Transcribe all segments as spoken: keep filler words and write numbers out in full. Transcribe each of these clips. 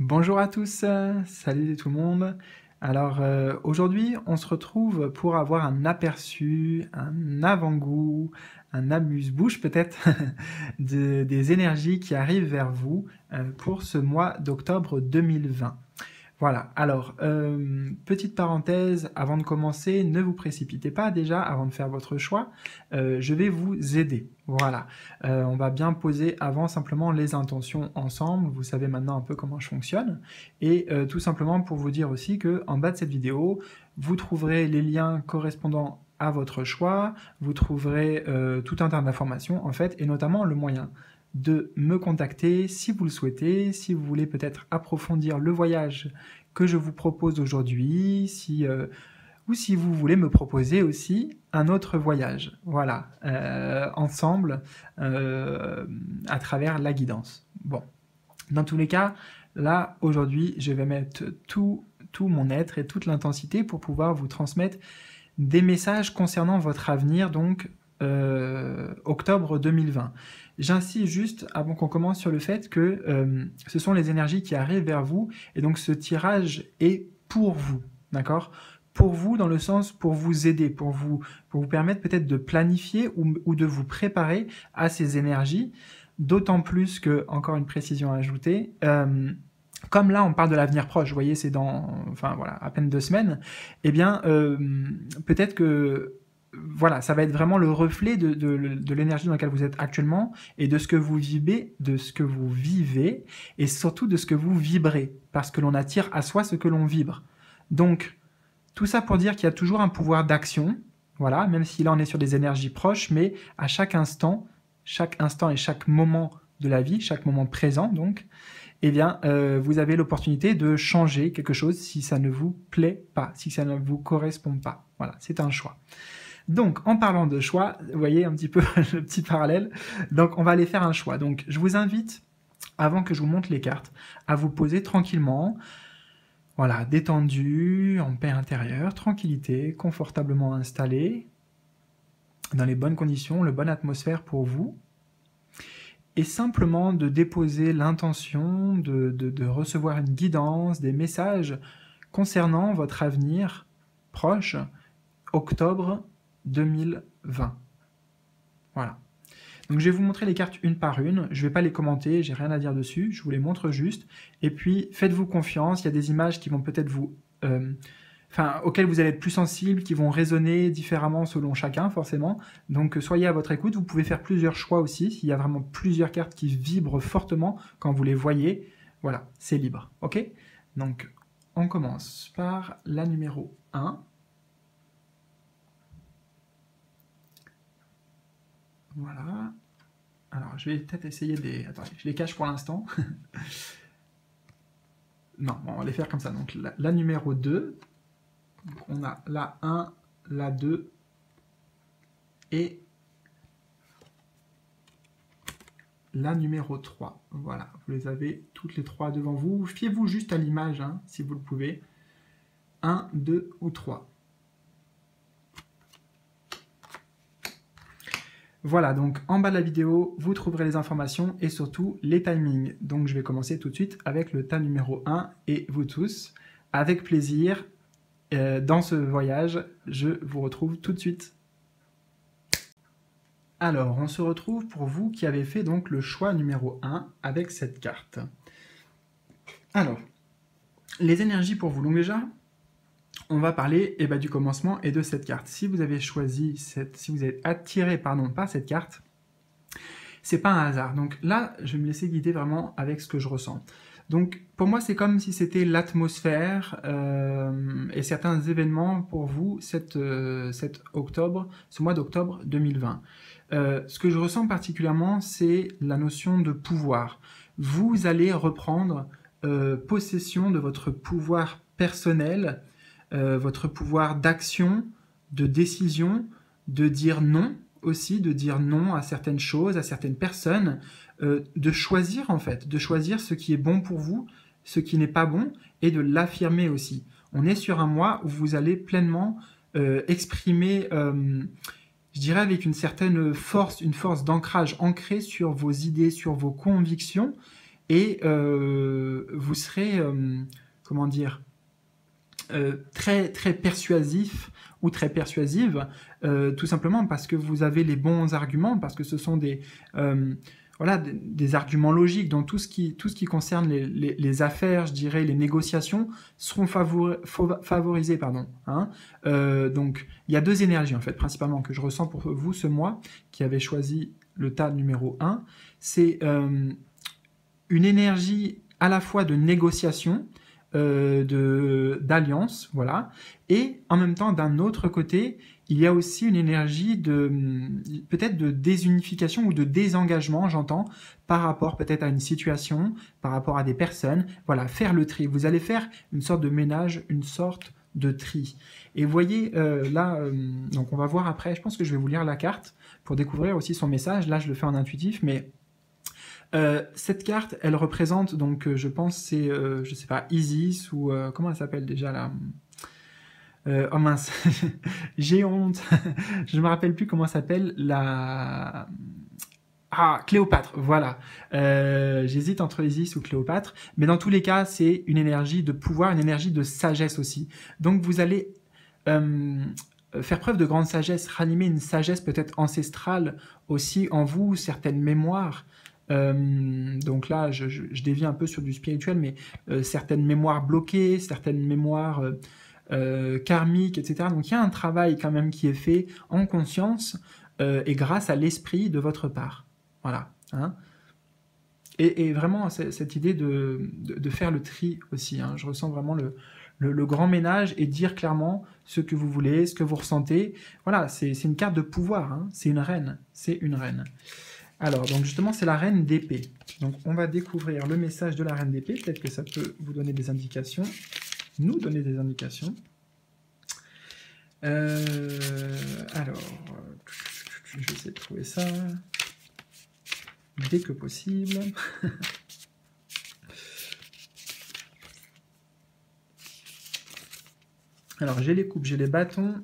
Bonjour à tous, salut tout le monde. Alors euh, aujourd'hui on se retrouve pour avoir un aperçu, un avant-goût, un amuse-bouche peut-être de, des énergies qui arrivent vers vous euh, pour ce mois d'octobre deux mille vingt. Voilà, alors euh, petite parenthèse avant de commencer, ne vous précipitez pas déjà avant de faire votre choix, euh, je vais vous aider. Voilà, euh, on va bien poser avant simplement les intentions ensemble, vous savez maintenant un peu comment je fonctionne, et euh, tout simplement pour vous dire aussi que en bas de cette vidéo, vous trouverez les liens correspondants à votre choix, vous trouverez euh, tout un tas d'informations en fait, et notamment le moyen de me contacter si vous le souhaitez, si vous voulez peut-être approfondir le voyage que je vous propose aujourd'hui, si, euh, ou si vous voulez me proposer aussi un autre voyage, voilà, euh, ensemble, euh, à travers la guidance. Bon, dans tous les cas, là, aujourd'hui, je vais mettre tout, tout mon être et toute l'intensité pour pouvoir vous transmettre des messages concernant votre avenir, donc, Euh, octobre deux mille vingt. J'insiste juste avant qu'on commence sur le fait que euh, ce sont les énergies qui arrivent vers vous et donc ce tirage est pour vous, d'accord? Pour vous dans le sens pour vous aider, pour vous, pour vous permettre peut-être de planifier ou, ou de vous préparer à ces énergies, d'autant plus que, encore une précision à ajouter, euh, comme là on parle de l'avenir proche, vous voyez c'est dans, enfin voilà, à peine deux semaines, eh bien euh, peut-être que voilà, ça va être vraiment le reflet de, de, de l'énergie dans laquelle vous êtes actuellement et de ce que vous vivez, de ce que vous vivez et surtout de ce que vous vibrez, parce que l'on attire à soi ce que l'on vibre. Donc, tout ça pour dire qu'il y a toujours un pouvoir d'action, voilà, même si là on est sur des énergies proches, mais à chaque instant, chaque instant et chaque moment de la vie, chaque moment présent donc, eh bien, euh, vous avez l'opportunité de changer quelque chose si ça ne vous plaît pas, si ça ne vous correspond pas. Voilà, c'est un choix. Donc, en parlant de choix, vous voyez un petit peu le petit parallèle, donc on va aller faire un choix. Donc, je vous invite, avant que je vous montre les cartes, à vous poser tranquillement, voilà, détendu, en paix intérieure, tranquillité, confortablement installé, dans les bonnes conditions, la bonne atmosphère pour vous, et simplement de déposer l'intention de, de, de recevoir une guidance, des messages concernant votre avenir proche, octobre deux mille vingt. Voilà. Donc je vais vous montrer les cartes une par une, je ne vais pas les commenter, j'ai rien à dire dessus, je vous les montre juste, et puis faites-vous confiance, il y a des images qui vont peut-être vous... Euh, enfin, auxquelles vous allez être plus sensible, qui vont résonner différemment selon chacun, forcément, donc soyez à votre écoute, vous pouvez faire plusieurs choix aussi, s'il y a vraiment plusieurs cartes qui vibrent fortement quand vous les voyez, voilà, c'est libre, ok? Donc, on commence par la numéro un. Voilà. Alors, je vais peut-être essayer des... Attendez, je les cache pour l'instant. Non, bon, on va les faire comme ça. Donc, la, la numéro deux. Donc, on a la un, la deux et la numéro trois. Voilà, vous les avez toutes les trois devant vous. Fiez-vous juste à l'image, hein, si vous le pouvez. un, deux ou trois. Voilà, donc en bas de la vidéo, vous trouverez les informations et surtout les timings. Donc je vais commencer tout de suite avec le tas numéro un et vous tous. Avec plaisir, euh, dans ce voyage, je vous retrouve tout de suite. Alors, on se retrouve pour vous qui avez fait donc le choix numéro un avec cette carte. Alors, les énergies pour vous, donc déjà, on va parler eh ben, du commencement et de cette carte. Si vous avez choisi, cette, si vous êtes attiré pardon, par cette carte, c'est pas un hasard. Donc là, je vais me laisser guider vraiment avec ce que je ressens. Donc pour moi, c'est comme si c'était l'atmosphère euh, et certains événements pour vous cette, euh, cette octobre, ce mois d'octobre deux mille vingt. Euh, ce que je ressens particulièrement, c'est la notion de pouvoir. Vous allez reprendre euh, possession de votre pouvoir personnel, Euh, votre pouvoir d'action, de décision, de dire non aussi, de dire non à certaines choses, à certaines personnes, euh, de choisir en fait, de choisir ce qui est bon pour vous, ce qui n'est pas bon, et de l'affirmer aussi. On est sur un mois où vous allez pleinement euh, exprimer, euh, je dirais avec une certaine force, une force d'ancrage ancrée sur vos idées, sur vos convictions, et euh, vous serez, euh, comment dire, euh, très, très persuasif ou très persuasive, euh, tout simplement parce que vous avez les bons arguments, parce que ce sont des... Euh, Voilà, des arguments logiques dans tout ce qui, tout ce qui concerne les, les, les affaires, je dirais, les négociations, seront favori, favorisés. Pardon, hein. euh, donc, il y a deux énergies, en fait, principalement, que je ressens pour vous ce mois, qui avez choisi le tas numéro un. C'est euh, une énergie à la fois de négociation, euh, d'alliance, voilà, et en même temps, d'un autre côté, il y a aussi une énergie de peut-être de désunification ou de désengagement, j'entends, par rapport peut-être à une situation, par rapport à des personnes. Voilà, faire le tri. Vous allez faire une sorte de ménage, une sorte de tri. Et voyez, euh, là, euh, donc on va voir après, je pense que je vais vous lire la carte pour découvrir aussi son message. Là, je le fais en intuitif, mais... Euh, cette carte, elle représente, donc, euh, je pense, c'est, euh, je sais pas, Isis ou... Euh, comment elle s'appelle déjà, là ? Euh, oh mince, j'ai honte, je ne me rappelle plus comment s'appelle la... Ah, Cléopâtre, voilà. Euh, J'hésite entre Isis ou Cléopâtre, mais dans tous les cas, c'est une énergie de pouvoir, une énergie de sagesse aussi. Donc vous allez euh, faire preuve de grande sagesse, ranimer une sagesse peut-être ancestrale aussi en vous, certaines mémoires. Euh, donc là, je, je, je dévie un peu sur du spirituel, mais euh, certaines mémoires bloquées, certaines mémoires... Euh, Euh, karmique, et cetera. Donc il y a un travail quand même qui est fait en conscience euh, et grâce à l'esprit de votre part. Voilà. Hein? Et, et vraiment cette idée de, de, de faire le tri aussi. Hein? Je ressens vraiment le, le, le grand ménage et dire clairement ce que vous voulez, ce que vous ressentez. Voilà, c'est une carte de pouvoir. Hein? C'est une reine. C'est une reine. Alors, donc justement, c'est la reine d'épée. Donc on va découvrir le message de la reine d'épée. Peut-être que ça peut vous donner des indications. Nous donner des indications. Euh, alors, je vais essayer de trouver ça dès que possible. Alors, j'ai les coupes, j'ai les bâtons,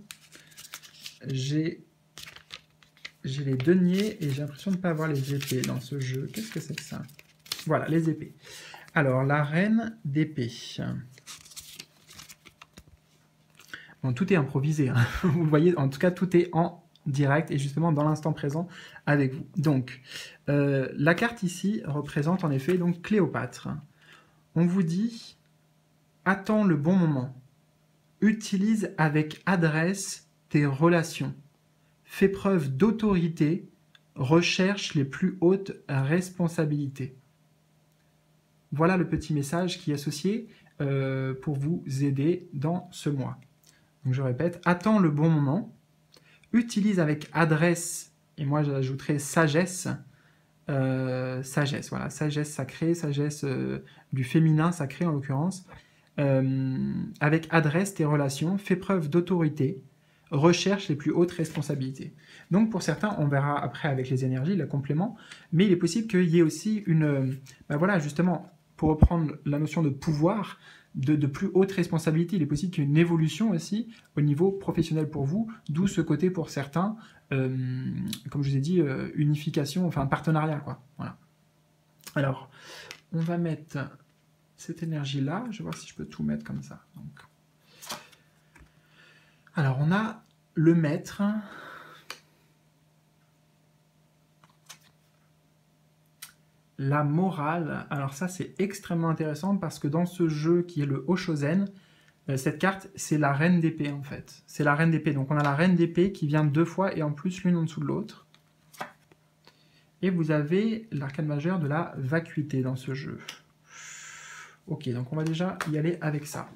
j'ai j'ai les deniers et j'ai l'impression de ne pas avoir les épées dans ce jeu. Qu'est-ce que c'est que ça? Voilà, les épées. Alors, la reine d'épée. Bon, tout est improvisé, hein. Vous voyez, en tout cas, tout est en direct et justement dans l'instant présent avec vous. Donc, euh, la carte ici représente en effet donc Cléopâtre. On vous dit, attends le bon moment, utilise avec adresse tes relations, fais preuve d'autorité, recherche les plus hautes responsabilités. Voilà le petit message qui est associé euh, pour vous aider dans ce mois. Donc je répète, attends le bon moment, utilise avec adresse, et moi j'ajouterai sagesse, euh, sagesse, voilà, sagesse sacrée, sagesse euh, du féminin sacré en l'occurrence, euh, avec adresse tes relations, fais preuve d'autorité, recherche les plus hautes responsabilités. Donc pour certains, on verra après avec les énergies, le complément, mais il est possible qu'il y ait aussi une, ben voilà justement, pour reprendre la notion de pouvoir, De, de plus haute responsabilité. Il est possible qu'il y ait une évolution aussi au niveau professionnel pour vous, d'où ce côté pour certains, euh, comme je vous ai dit, euh, unification, enfin partenariat, quoi. Voilà. Alors, on va mettre cette énergie-là. Je vais voir si je peux tout mettre comme ça. Donc. Alors, on a le maître. La morale, alors ça c'est extrêmement intéressant parce que dans ce jeu qui est le Osho zen, cette carte c'est la reine d'épée en fait. C'est la reine d'épée, donc on a la reine d'épée qui vient deux fois et en plus l'une en dessous de l'autre. Et vous avez l'arcane majeur de la vacuité dans ce jeu. Ok, donc on va déjà y aller avec ça.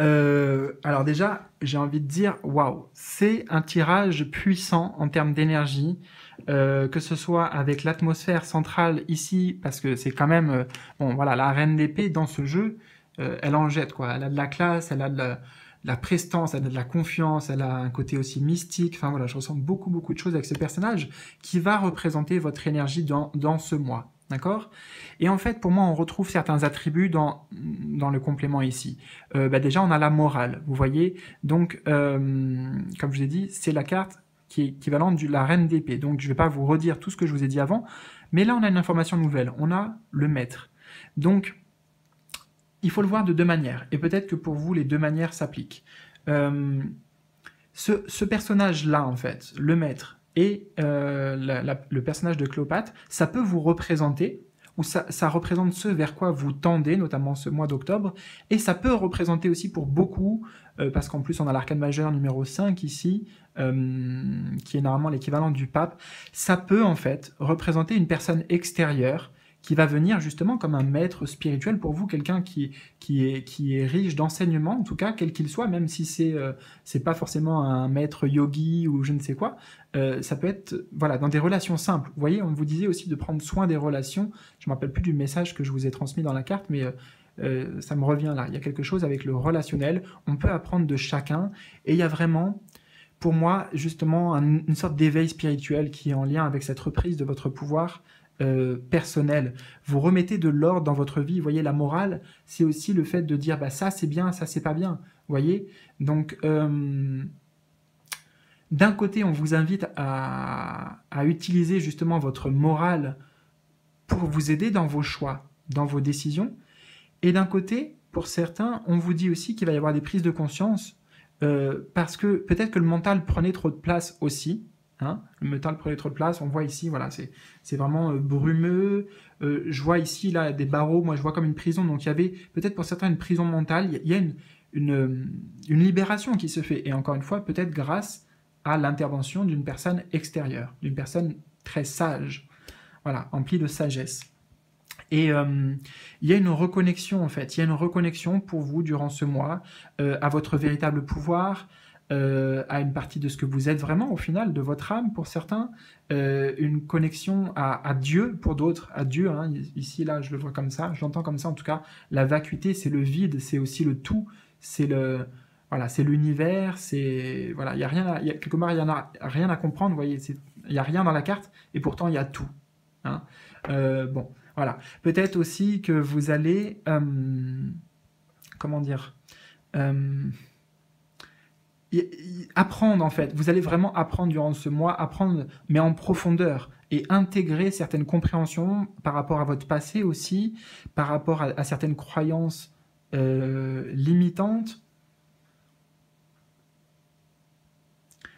Euh, alors déjà, j'ai envie de dire, waouh, c'est un tirage puissant en termes d'énergie, euh, que ce soit avec l'atmosphère centrale ici, parce que c'est quand même, euh, bon voilà, la reine d'épée dans ce jeu, euh, elle en jette quoi, elle a de la classe, elle a de la, de la prestance, elle a de la confiance, elle a un côté aussi mystique, enfin voilà, je ressens beaucoup beaucoup de choses avec ce personnage qui va représenter votre énergie dans, dans ce mois. D'accord? Et en fait, pour moi, on retrouve certains attributs dans, dans le complément ici. Euh, bah déjà, on a la morale, vous voyez. Donc, euh, comme je vous ai dit, c'est la carte qui est équivalente de la reine d'épée. Donc, je ne vais pas vous redire tout ce que je vous ai dit avant, mais là, on a une information nouvelle. On a le maître. Donc, il faut le voir de deux manières. Et peut-être que pour vous, les deux manières s'appliquent. Euh, ce ce personnage-là, en fait, le maître et euh, la, la, le personnage de Cléopâtre, ça peut vous représenter, ou ça, ça représente ce vers quoi vous tendez, notamment ce mois d'octobre, et ça peut représenter aussi pour beaucoup, euh, parce qu'en plus on a l'arcane majeur numéro cinq ici, euh, qui est normalement l'équivalent du pape, ça peut en fait représenter une personne extérieure qui va venir justement comme un maître spirituel pour vous, quelqu'un qui, qui, est, qui est riche d'enseignement, en tout cas, quel qu'il soit, même si c'est euh, c'est pas forcément un maître yogi ou je ne sais quoi, euh, ça peut être voilà dans des relations simples. Vous voyez, on vous disait aussi de prendre soin des relations, je me rappelle plus du message que je vous ai transmis dans la carte, mais euh, euh, ça me revient là, il y a quelque chose avec le relationnel, on peut apprendre de chacun, et il y a vraiment... pour moi, justement, un, une sorte d'éveil spirituel qui est en lien avec cette reprise de votre pouvoir euh, personnel. Vous remettez de l'ordre dans votre vie. Vous voyez, la morale, c'est aussi le fait de dire bah, « ça, c'est bien, ça, c'est pas bien ». Vous voyez. Donc, euh, d'un côté, on vous invite à, à utiliser justement votre morale pour vous aider dans vos choix, dans vos décisions. Et d'un côté, pour certains, on vous dit aussi qu'il va y avoir des prises de conscience Euh, parce que peut-être que le mental prenait trop de place aussi, hein, le mental prenait trop de place, on voit ici, voilà, c'est vraiment euh, brumeux, euh, je vois ici, là, des barreaux, moi je vois comme une prison, donc il y avait peut-être pour certains une prison mentale, il y, y a une, une, une libération qui se fait, et encore une fois, peut-être grâce à l'intervention d'une personne extérieure, d'une personne très sage, voilà, emplie de sagesse. Et euh, il y a une reconnexion, en fait. Il y a une reconnexion pour vous durant ce mois euh, à votre véritable pouvoir, euh, à une partie de ce que vous êtes vraiment, au final, de votre âme pour certains, euh, une connexion à, à Dieu pour d'autres, à Dieu. Hein, ici, là, je le vois comme ça, je l'entends comme ça. En tout cas, la vacuité, c'est le vide, c'est aussi le tout, c'est le... Voilà, c'est l'univers, c'est... Voilà, il n'y a rien à... Y a, quelque part, il n'y en a rien à comprendre, vous voyez. Il n'y a rien dans la carte, et pourtant, il y a tout. Hein. Euh, bon... Voilà. Peut-être aussi que vous allez, euh, comment dire, euh, y, y, apprendre en fait. Vous allez vraiment apprendre durant ce mois, apprendre mais en profondeur et intégrer certaines compréhensions par rapport à votre passé aussi, par rapport à, à certaines croyances euh, limitantes.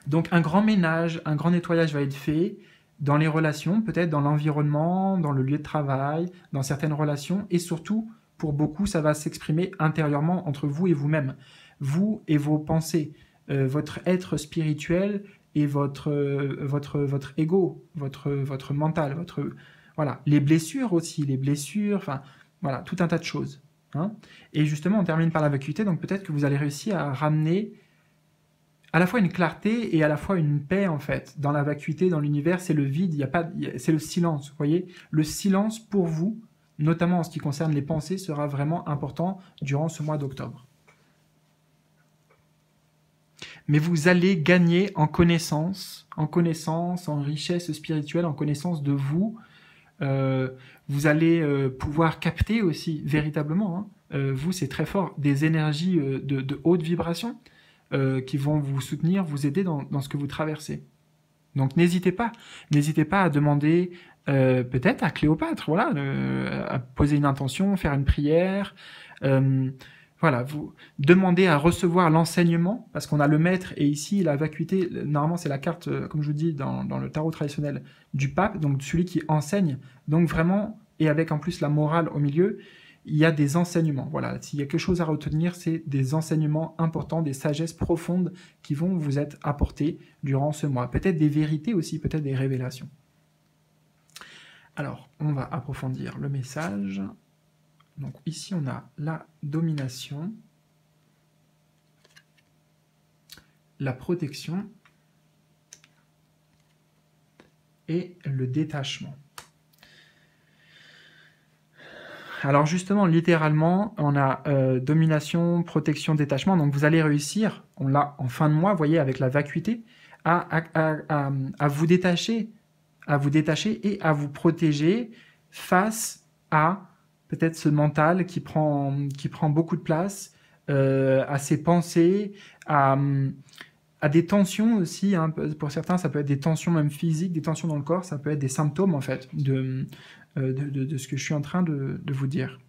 Donc un grand ménage, un grand nettoyage va être fait. Dans les relations, peut-être dans l'environnement, dans le lieu de travail, dans certaines relations, et surtout, pour beaucoup, ça va s'exprimer intérieurement entre vous et vous-même. Vous et vos pensées, euh, votre être spirituel et votre, euh, votre, votre ego, votre, votre mental, votre, voilà. Les blessures aussi, les blessures, enfin, voilà, tout un tas de choses. Hein. Et justement, on termine par la vacuité, donc peut-être que vous allez réussir à ramener à la fois une clarté et à la fois une paix, en fait. Dans la vacuité, dans l'univers, c'est le vide, il y a pas, c'est le silence, vous voyez. Le silence, pour vous, notamment en ce qui concerne les pensées, sera vraiment important durant ce mois d'octobre. Mais vous allez gagner en connaissance, en connaissance, en richesse spirituelle, en connaissance de vous. Euh, vous allez euh, pouvoir capter aussi, véritablement, hein, euh, vous, c'est très fort, des énergies euh, de, de haute vibration, Euh, qui vont vous soutenir, vous aider dans, dans ce que vous traversez. Donc n'hésitez pas, n'hésitez pas à demander euh, peut-être à Cléopâtre, voilà, euh, à poser une intention, faire une prière, euh, voilà, vous demandez à recevoir l'enseignement, parce qu'on a le maître et ici la vacuité, normalement c'est la carte, comme je vous dis, dans, dans le tarot traditionnel du pape, donc celui qui enseigne, donc vraiment, et avec en plus la morale au milieu, il y a des enseignements, voilà. S'il y a quelque chose à retenir, c'est des enseignements importants, des sagesses profondes qui vont vous être apportées durant ce mois. Peut-être des vérités aussi, peut-être des révélations. Alors, on va approfondir le message. Donc ici, on a la domination, la protection et le détachement. Alors justement, littéralement, on a euh, domination, protection, détachement. Donc vous allez réussir, on l'a en fin de mois, vous voyez, avec la vacuité, à, à, à, à, à vous détacher, à vous détacher et à vous protéger face à peut-être ce mental qui prend, qui prend beaucoup de place, euh, à ses pensées, à, à des tensions aussi. Hein. Pour certains, ça peut être des tensions même physiques, des tensions dans le corps, ça peut être des symptômes en fait de... de, de, de ce que je suis en train de, de vous dire.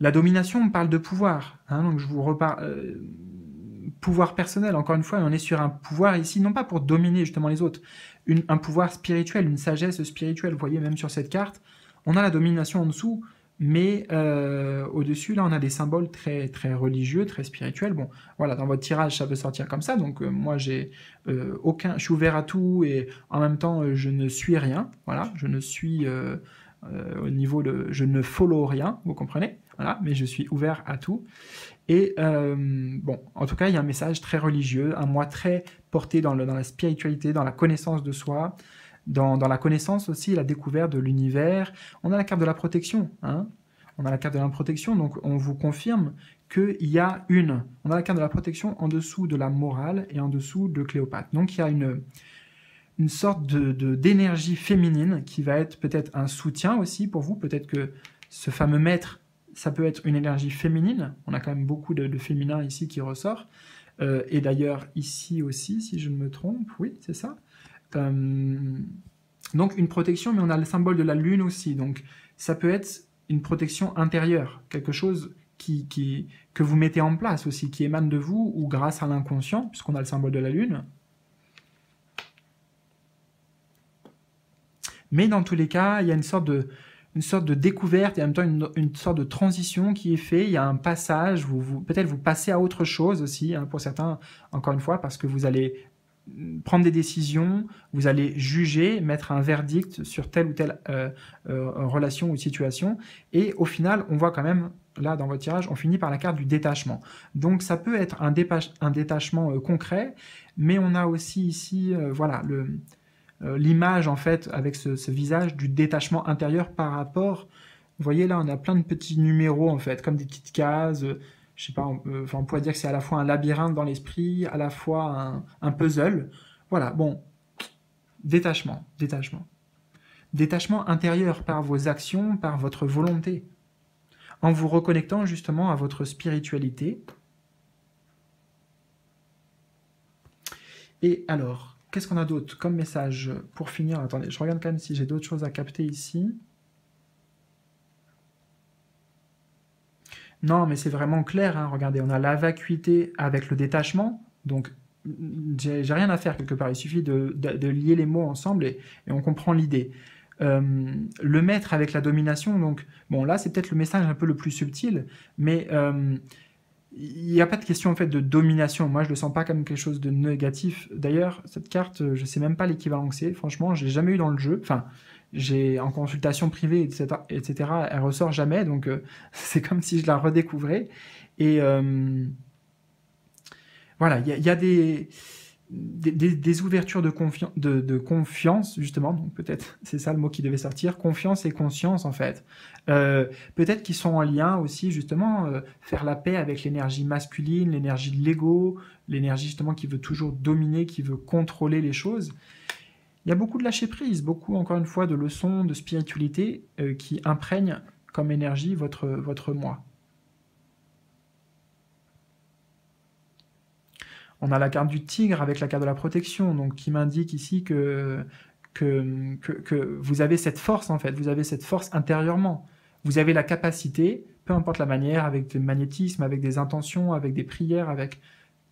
La domination, on parle de pouvoir, hein, donc je vous repars... Euh, pouvoir personnel, encore une fois, on est sur un pouvoir ici, non pas pour dominer justement les autres, une, un pouvoir spirituel, une sagesse spirituelle, vous voyez même sur cette carte, on a la domination en dessous, mais euh, au-dessus, là, on a des symboles très, très religieux, très spirituels. Bon, voilà, dans votre tirage, ça peut sortir comme ça, donc euh, moi, j'ai euh, aucun... Je suis ouvert à tout, et en même temps, euh, je ne suis rien, voilà, je ne suis... Euh, euh, au niveau de... Je ne follow rien, vous comprenez? Voilà, mais je suis ouvert à tout. Et euh, bon, en tout cas, il y a un message très religieux, un moi très porté dans, le, dans la spiritualité, dans la connaissance de soi, dans, dans la connaissance aussi, la découverte de l'univers. On a la carte de la protection, hein. On a la carte de la protection, donc on vous confirme qu'il y a une. On a la carte de la protection en dessous de la morale et en dessous de Cléopâtre. Donc il y a une... une sorte de, de, d'énergie féminine qui va être peut-être un soutien aussi pour vous. Peut-être que ce fameux maître, ça peut être une énergie féminine. On a quand même beaucoup de, de féminin ici qui ressort. Euh, et d'ailleurs, ici aussi, si je ne me trompe, oui, c'est ça. Euh, donc, une protection, mais on a le symbole de la lune aussi. Donc, ça peut être une protection intérieure, quelque chose qui, qui, que vous mettez en place aussi, qui émane de vous ou grâce à l'inconscient, puisqu'on a le symbole de la lune. Mais dans tous les cas, il y a une sorte de, une sorte de découverte et en même temps une, une sorte de transition qui est faite. Il y a un passage, vous, vous, peut-être vous passez à autre chose aussi, hein, pour certains, encore une fois, parce que vous allez prendre des décisions, vous allez juger, mettre un verdict sur telle ou telle euh, euh, relation ou situation. Et au final, on voit quand même, là, dans votre tirage, on finit par la carte du détachement. Donc ça peut être un, dépach, un détachement euh, concret, mais on a aussi ici, euh, voilà, le... l'image en fait avec ce, ce visage du détachement intérieur par rapport, vous voyez là on a plein de petits numéros en fait, comme des petites cases, euh, je sais pas, on, euh, enfin, on pourrait dire que c'est à la fois un labyrinthe dans l'esprit, à la fois un, un puzzle, voilà, bon, détachement, détachement. Détachement intérieur par vos actions, par votre volonté, en vous reconnectant justement à votre spiritualité. Et alors, qu'est-ce qu'on a d'autre comme message pour finir? Attendez, je regarde quand même si j'ai d'autres choses à capter ici. Non, mais c'est vraiment clair, hein, regardez, on a la vacuité avec le détachement, donc j'ai rien à faire quelque part, il suffit de, de, de lier les mots ensemble et, et on comprend l'idée. Euh, le maître avec la domination, donc bon là c'est peut-être le message un peu le plus subtil, mais... Euh, il n'y a pas de question en fait de domination. Moi, je ne le sens pas comme quelque chose de négatif. D'ailleurs, cette carte, je ne sais même pas l'équivalent que c'est. Franchement, je ne l'ai jamais eu dans le jeu. Enfin, j'ai en consultation privée, et cetera, et cetera. Elle ressort jamais, donc euh, c'est comme si je la redécouvrais. Et euh, voilà, il y a, y a des, des, des ouvertures de, confi- de, de confiance, justement. Donc peut-être, c'est ça le mot qui devait sortir. Confiance et conscience, en fait. Euh, peut-être qu'ils sont en lien aussi, justement, euh, faire la paix avec l'énergie masculine, l'énergie de l'ego, l'énergie justement qui veut toujours dominer, qui veut contrôler les choses. Il y a beaucoup de lâcher-prise, beaucoup, encore une fois, de leçons, de spiritualité euh, qui imprègnent comme énergie votre, votre moi. On a la carte du tigre avec la carte de la protection, donc qui m'indique ici que, que, que, que vous avez cette force, en fait, vous avez cette force intérieurement. Vous avez la capacité, peu importe la manière, avec du magnétisme, avec des intentions, avec des prières, avec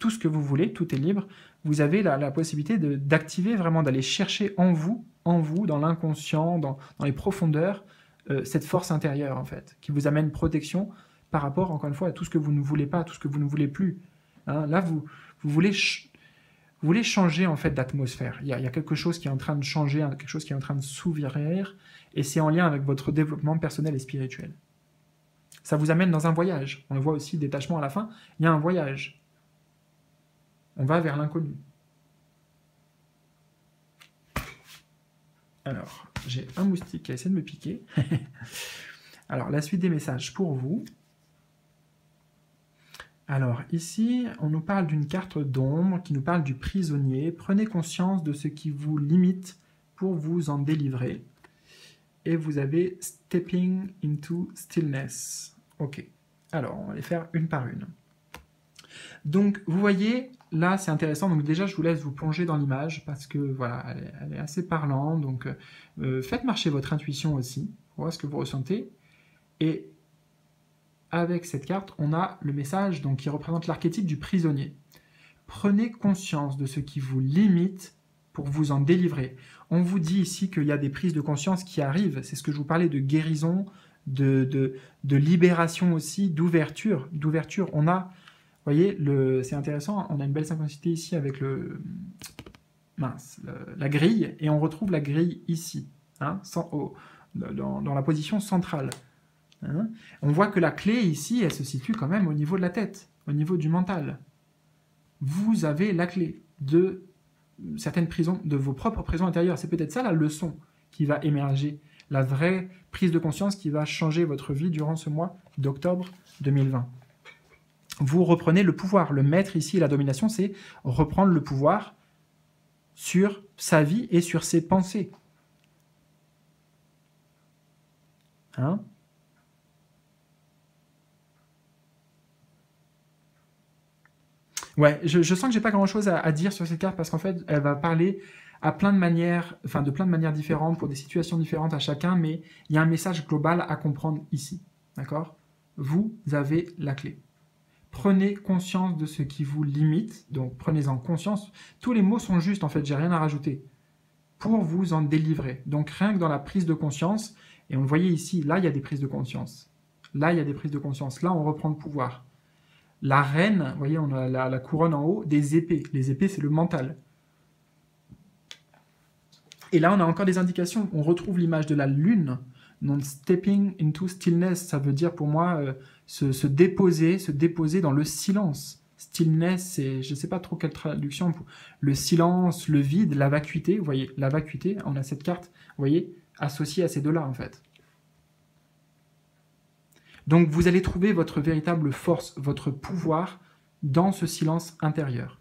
tout ce que vous voulez, tout est libre, vous avez la, la possibilité d'activer vraiment, d'aller chercher en vous, en vous, dans l'inconscient, dans, dans les profondeurs, euh, cette force intérieure, en fait, qui vous amène protection par rapport, encore une fois, à tout ce que vous ne voulez pas, à tout ce que vous ne voulez plus. Hein, là, vous, vous voulez... Vous voulez changer en fait d'atmosphère. Il y, y a quelque chose qui est en train de changer, quelque chose qui est en train de s'ouvrir, et c'est en lien avec votre développement personnel et spirituel. Ça vous amène dans un voyage. On le voit aussi, détachement à la fin, il y a un voyage. On va vers l'inconnu. Alors, j'ai un moustique qui a essayé de me piquer. Alors, la suite des messages pour vous. Alors ici, on nous parle d'une carte d'ombre qui nous parle du prisonnier. Prenez conscience de ce qui vous limite pour vous en délivrer. Et vous avez « Stepping into stillness ». Ok, alors on va les faire une par une. Donc vous voyez, là, c'est intéressant. Donc déjà, je vous laisse vous plonger dans l'image parce que voilà, elle est, elle est assez parlante. Donc euh, faites marcher votre intuition aussi pour voir ce que vous ressentez. Et avec cette carte, on a le message donc, qui représente l'archétype du prisonnier. Prenez conscience de ce qui vous limite pour vous en délivrer. On vous dit ici qu'il y a des prises de conscience qui arrivent. C'est ce que je vous parlais de guérison, de, de, de libération aussi, d'ouverture. D'ouverture, on a... Vous voyez, c'est intéressant, on a une belle synchronicité ici avec le, mince, le, la grille, et on retrouve la grille ici, hein, sans, oh, dans, dans la position centrale. Hein. On voit que la clé ici, elle se situe quand même au niveau de la tête, au niveau du mental. Vous avez la clé de certaines prisons, de vos propres prisons intérieures. C'est peut-être ça la leçon qui va émerger, la vraie prise de conscience qui va changer votre vie durant ce mois d'octobre deux mille vingt. Vous reprenez le pouvoir. Le maître ici et la domination, c'est reprendre le pouvoir sur sa vie et sur ses pensées. Hein? Ouais, je, je sens que j'ai pas grand-chose à, à dire sur cette carte parce qu'en fait, elle va parler à plein de manières, enfin de plein de manières différentes pour des situations différentes à chacun, mais il y a un message global à comprendre ici. D'accord? Vous avez la clé. Prenez conscience de ce qui vous limite, donc prenez-en conscience. Tous les mots sont justes, en fait, j'ai rien à rajouter, pour vous en délivrer. Donc rien que dans la prise de conscience, et on le voyait ici, là, il y a des prises de conscience. Là, il y a des prises de conscience. Là, on reprend le pouvoir. La reine, vous voyez, on a la, la couronne en haut, des épées. Les épées, c'est le mental. Et là, on a encore des indications. On retrouve l'image de la lune. Non, stepping into stillness, ça veut dire pour moi euh, se, se déposer, se déposer dans le silence. Stillness, c'est, je ne sais pas trop quelle traduction, le silence, le vide, la vacuité, vous voyez, la vacuité, on a cette carte, vous voyez, associée à ces deux-là en fait. Donc vous allez trouver votre véritable force, votre pouvoir dans ce silence intérieur.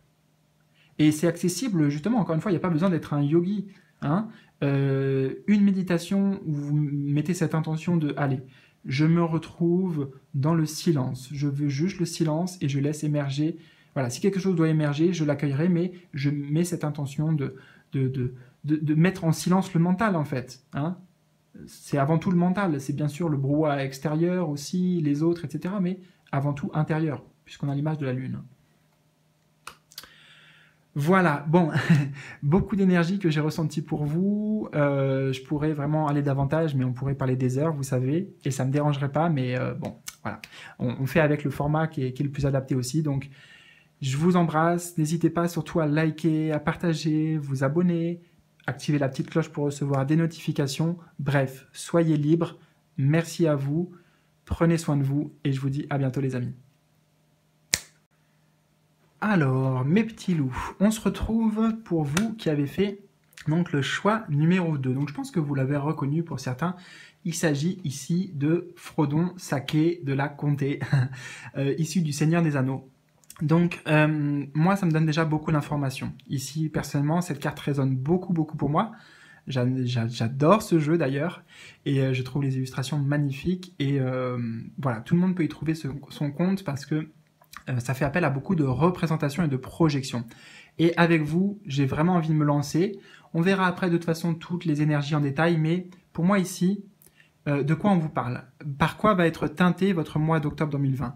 Et c'est accessible justement, encore une fois, il n'y a pas besoin d'être un yogi, hein. Euh, une méditation où vous mettez cette intention de « Allez, je me retrouve dans le silence. Je veux juste le silence et je laisse émerger. » Voilà, si quelque chose doit émerger, je l'accueillerai, mais je mets cette intention de, de, de, de, de mettre en silence le mental, en fait. Hein. C'est avant tout le mental. C'est bien sûr le brouhaha extérieur aussi, les autres, et cetera, mais avant tout intérieur, puisqu'on a l'image de la lune. Voilà, bon, beaucoup d'énergie que j'ai ressentie pour vous, euh, je pourrais vraiment aller davantage, mais on pourrait parler des heures, vous savez, et ça ne me dérangerait pas, mais euh, bon, voilà, on, on fait avec le format qui est, qui est le plus adapté aussi, donc je vous embrasse, n'hésitez pas surtout à liker, à partager, vous abonner, activer la petite cloche pour recevoir des notifications, bref, soyez libres, merci à vous, prenez soin de vous, et je vous dis à bientôt les amis. Alors, mes petits loups, on se retrouve pour vous qui avez fait donc, le choix numéro deux. Donc, je pense que vous l'avez reconnu pour certains. Il s'agit ici de Frodon Saké de la Comté, euh, issu du Seigneur des Anneaux. Donc, euh, moi, ça me donne déjà beaucoup d'informations. Ici, personnellement, cette carte résonne beaucoup, beaucoup pour moi. J'adore ce jeu d'ailleurs et je trouve les illustrations magnifiques. Et euh, voilà, tout le monde peut y trouver ce, son compte parce que ça fait appel à beaucoup de représentations et de projections. Et avec vous, j'ai vraiment envie de me lancer. On verra après de toute façon toutes les énergies en détail, mais pour moi ici, euh, de quoi on vous parle? Par quoi va être teinté votre mois d'octobre deux mille vingt?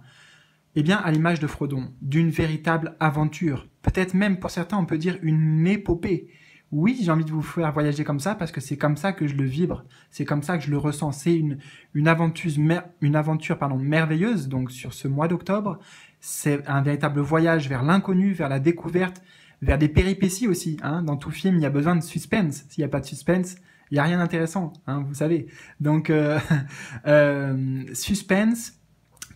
Eh bien, à l'image de Frodon, d'une véritable aventure. Peut-être même, pour certains, on peut dire une épopée. Oui, j'ai envie de vous faire voyager comme ça, parce que c'est comme ça que je le vibre, c'est comme ça que je le ressens. C'est une, une aventure, une aventure pardon, merveilleuse, donc sur ce mois d'octobre. C'est un véritable voyage vers l'inconnu, vers la découverte, vers des péripéties aussi. Hein. Dans tout film, il y a besoin de suspense. S'il n'y a pas de suspense, il n'y a rien d'intéressant, hein, vous savez. Donc, euh, euh, suspense,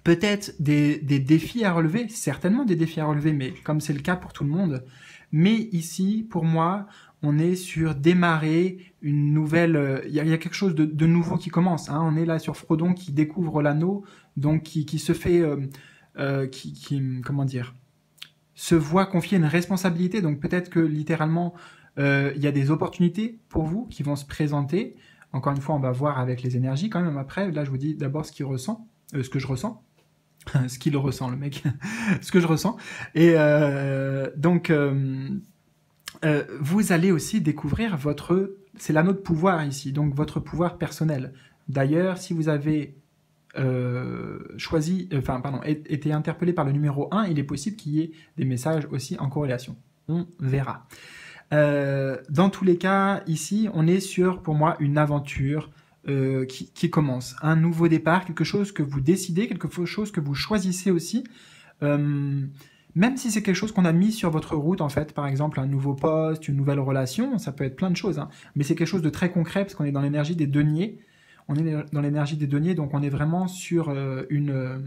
peut-être des, des défis à relever, certainement des défis à relever, mais comme c'est le cas pour tout le monde. Mais ici, pour moi, on est sur démarrer une nouvelle... Il euh, y, y a quelque chose de, de nouveau qui commence. Hein. On est là sur Frodon qui découvre l'anneau, donc qui, qui se fait... Euh, Euh, qui, qui, comment dire, se voit confier une responsabilité. Donc peut-être que littéralement, euh, il y a des opportunités pour vous qui vont se présenter. Encore une fois, on va voir avec les énergies quand même après. Là, je vous dis d'abord ce, euh, ce que je ressens. ce qu'il ressent, le mec, ce que je ressens. Et euh, donc, euh, euh, vous allez aussi découvrir votre... C'est l'anneau de pouvoir ici, donc votre pouvoir personnel. D'ailleurs, si vous avez euh, choisi... Enfin, pardon, été interpellé par le numéro un, il est possible qu'il y ait des messages aussi en corrélation. On verra. Euh, dans tous les cas, ici, on est sur, pour moi, une aventure euh, qui, qui commence. Un nouveau départ, quelque chose que vous décidez, quelque chose que vous choisissez aussi. Euh, même si c'est quelque chose qu'on a mis sur votre route, en fait, par exemple, un nouveau poste, une nouvelle relation, ça peut être plein de choses, hein, mais c'est quelque chose de très concret, parce qu'on est dans l'énergie des deniers. On est dans l'énergie des deniers, donc on est vraiment sur euh, une... Euh,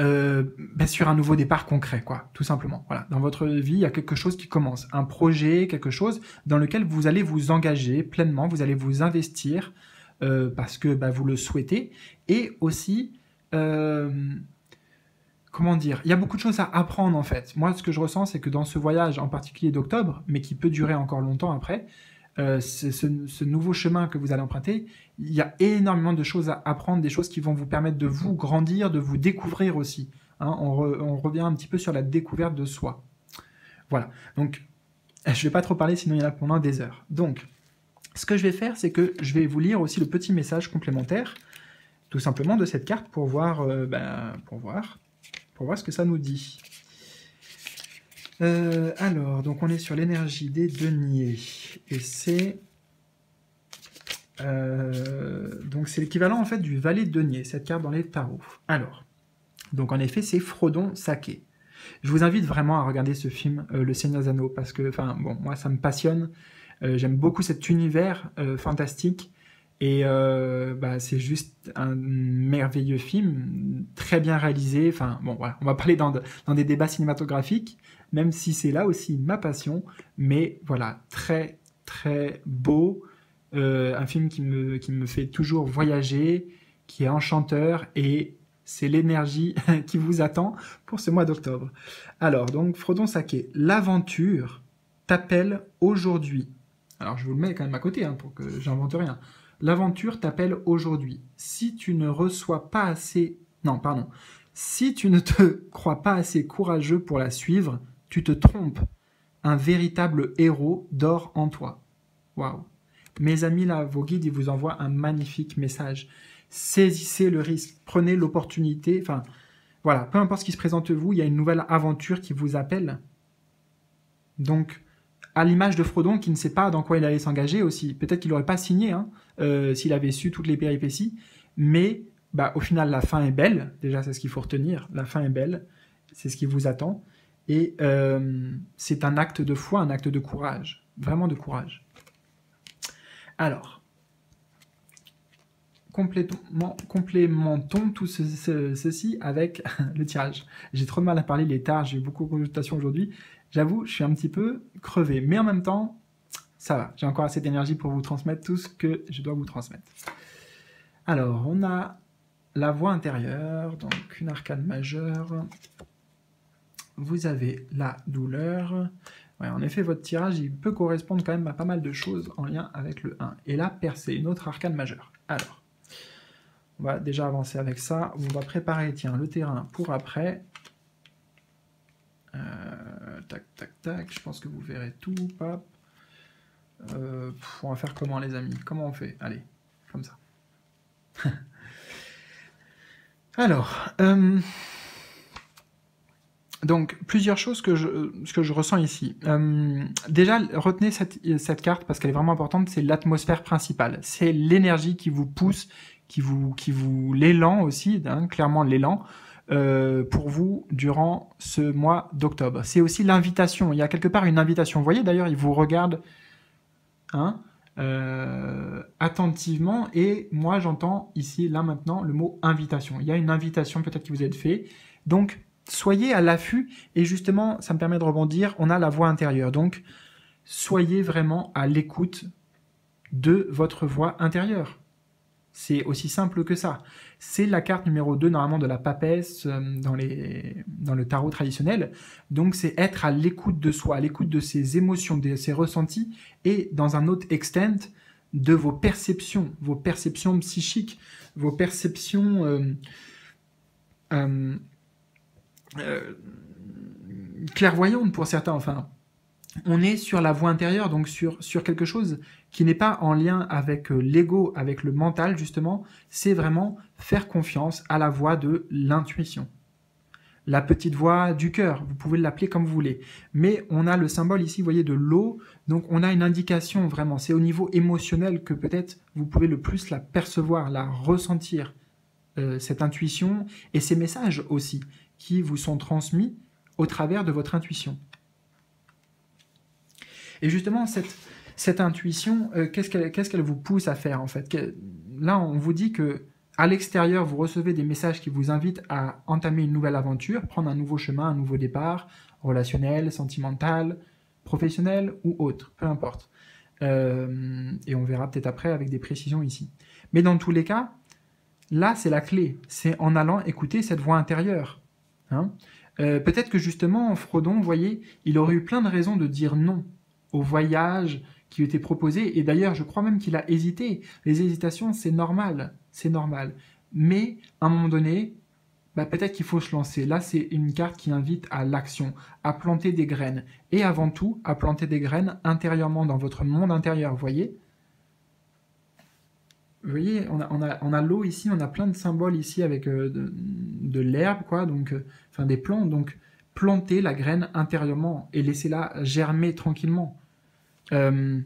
Euh, ben sur un nouveau départ concret, quoi, tout simplement. Voilà. Dans votre vie, il y a quelque chose qui commence, un projet, quelque chose dans lequel vous allez vous engager pleinement, vous allez vous investir euh, parce que ben, vous le souhaitez. Et aussi, euh, comment dire, il y a beaucoup de choses à apprendre en fait. Moi, ce que je ressens, c'est que dans ce voyage, en particulier d'octobre, mais qui peut durer encore longtemps après, Euh, ce, ce, ce nouveau chemin que vous allez emprunter, il y a énormément de choses à apprendre, des choses qui vont vous permettre de vous grandir, de vous découvrir aussi. Hein, on, re, on revient un petit peu sur la découverte de soi. Voilà, donc je ne vais pas trop parler, sinon il y en a pendant des heures. Donc, ce que je vais faire, c'est que je vais vous lire aussi le petit message complémentaire, tout simplement, de cette carte pour voir, euh, ben, pour voir, pour voir ce que ça nous dit. Euh, alors, donc on est sur l'énergie des deniers, et c'est euh, donc c'est l'équivalent en fait du valet de denier, cette carte dans les tarots. Alors, donc en effet, c'est Frodon Sake. Je vous invite vraiment à regarder ce film, euh, Le Seigneur des Anneaux, parce que, enfin, bon, moi ça me passionne, euh, j'aime beaucoup cet univers euh, fantastique, et euh, bah, c'est juste un merveilleux film, très bien réalisé, enfin, bon, voilà, on va parler dans, de, dans des débats cinématographiques, même si c'est là aussi ma passion, mais voilà, très, très beau, euh, un film qui me, qui me fait toujours voyager, qui est enchanteur, et c'est l'énergie qui vous attend pour ce mois d'octobre. Alors, donc, Frodon Sake, l'aventure t'appelle aujourd'hui. Alors, je vous le mets quand même à côté, hein, pour que j'invente rien. L'aventure t'appelle aujourd'hui. Si tu ne reçois pas assez... Non, pardon. Si tu ne te crois pas assez courageux pour la suivre, tu te trompes. Un véritable héros dort en toi. Waouh. Mes amis, là, vos guides, ils vous envoient un magnifique message. Saisissez le risque, prenez l'opportunité. Enfin, voilà, peu importe ce qui se présente à vous, il y a une nouvelle aventure qui vous appelle. Donc, à l'image de Frodon qui ne sait pas dans quoi il allait s'engager aussi. Peut-être qu'il n'aurait pas signé hein, euh, s'il avait su toutes les péripéties, mais... Bah, au final, la fin est belle. Déjà, c'est ce qu'il faut retenir. La fin est belle. C'est ce qui vous attend. Et euh, c'est un acte de foi, un acte de courage. Vraiment de courage. Alors, complémentons tout ce, ce, ceci avec le tirage. J'ai trop de mal à parler, les tards. J'ai eu beaucoup de consultations aujourd'hui. J'avoue, je suis un petit peu crevé. Mais en même temps, ça va. J'ai encore assez d'énergie pour vous transmettre tout ce que je dois vous transmettre. Alors, on a... la voix intérieure, donc une arcane majeure. Vous avez la douleur. Ouais, en effet, votre tirage, il peut correspondre quand même à pas mal de choses en lien avec le un. Et la percée, une autre arcane majeure. Alors, on va déjà avancer avec ça. On va préparer, tiens, le terrain pour après. Euh, tac, tac, tac. Je pense que vous verrez tout. Pap. Euh, on va faire comment, les amis? Comment on fait? Allez, comme ça. Alors, euh, donc plusieurs choses que je, que je ressens ici. Euh, déjà, retenez cette, cette carte parce qu'elle est vraiment importante, c'est l'atmosphère principale. C'est l'énergie qui vous pousse, qui vous, qui vous l'élan aussi, hein, clairement l'élan, euh, pour vous durant ce mois d'octobre. C'est aussi l'invitation, il y a quelque part une invitation. Vous voyez d'ailleurs, il vous regarde hein, euh, attentivement et moi j'entends ici, là maintenant, le mot invitation. Il y a une invitation peut-être qui vous est faite. Donc, soyez à l'affût et justement, ça me permet de rebondir, on a la voix intérieure. Donc, soyez vraiment à l'écoute de votre voix intérieure. C'est aussi simple que ça. C'est la carte numéro deux, normalement, de la papesse dans, les, dans le tarot traditionnel. Donc, c'est être à l'écoute de soi, à l'écoute de ses émotions, de ses ressentis, et dans un autre extent, de vos perceptions, vos perceptions psychiques, vos perceptions euh, euh, euh, clairvoyante pour certains, enfin, on est sur la voie intérieure, donc sur, sur quelque chose qui n'est pas en lien avec l'ego, avec le mental justement, c'est vraiment faire confiance à la voie de l'intuition. La petite voix du cœur, vous pouvez l'appeler comme vous voulez. Mais on a le symbole ici, vous voyez, de l'eau. Donc on a une indication vraiment. C'est au niveau émotionnel que peut-être vous pouvez le plus la percevoir, la ressentir, euh, cette intuition et ces messages aussi qui vous sont transmis au travers de votre intuition. Et justement, cette, cette intuition, euh, qu'est-ce qu'elle qu'est-ce qu'elle vous pousse à faire en fait? Que, là, on vous dit que à l'extérieur, vous recevez des messages qui vous invitent à entamer une nouvelle aventure, prendre un nouveau chemin, un nouveau départ, relationnel, sentimental, professionnel ou autre, peu importe. Euh, et on verra peut-être après avec des précisions ici. Mais dans tous les cas, là, c'est la clé. C'est en allant écouter cette voix intérieure. Hein? Euh, peut-être que justement, Frodon, vous voyez, il aurait eu plein de raisons de dire non au voyage qui lui était proposé. Et d'ailleurs, je crois même qu'il a hésité. Les hésitations, c'est normal. C'est normal. Mais, à un moment donné, bah, peut-être qu'il faut se lancer. Là, c'est une carte qui invite à l'action, à planter des graines. Et avant tout, à planter des graines intérieurement, dans votre monde intérieur, vous voyez? Vous voyez, on a, on a, on a l'eau ici, on a plein de symboles ici avec euh, de, de l'herbe, quoi, donc, euh, enfin des plants. Donc, plantez la graine intérieurement et laissez-la germer tranquillement. Euh,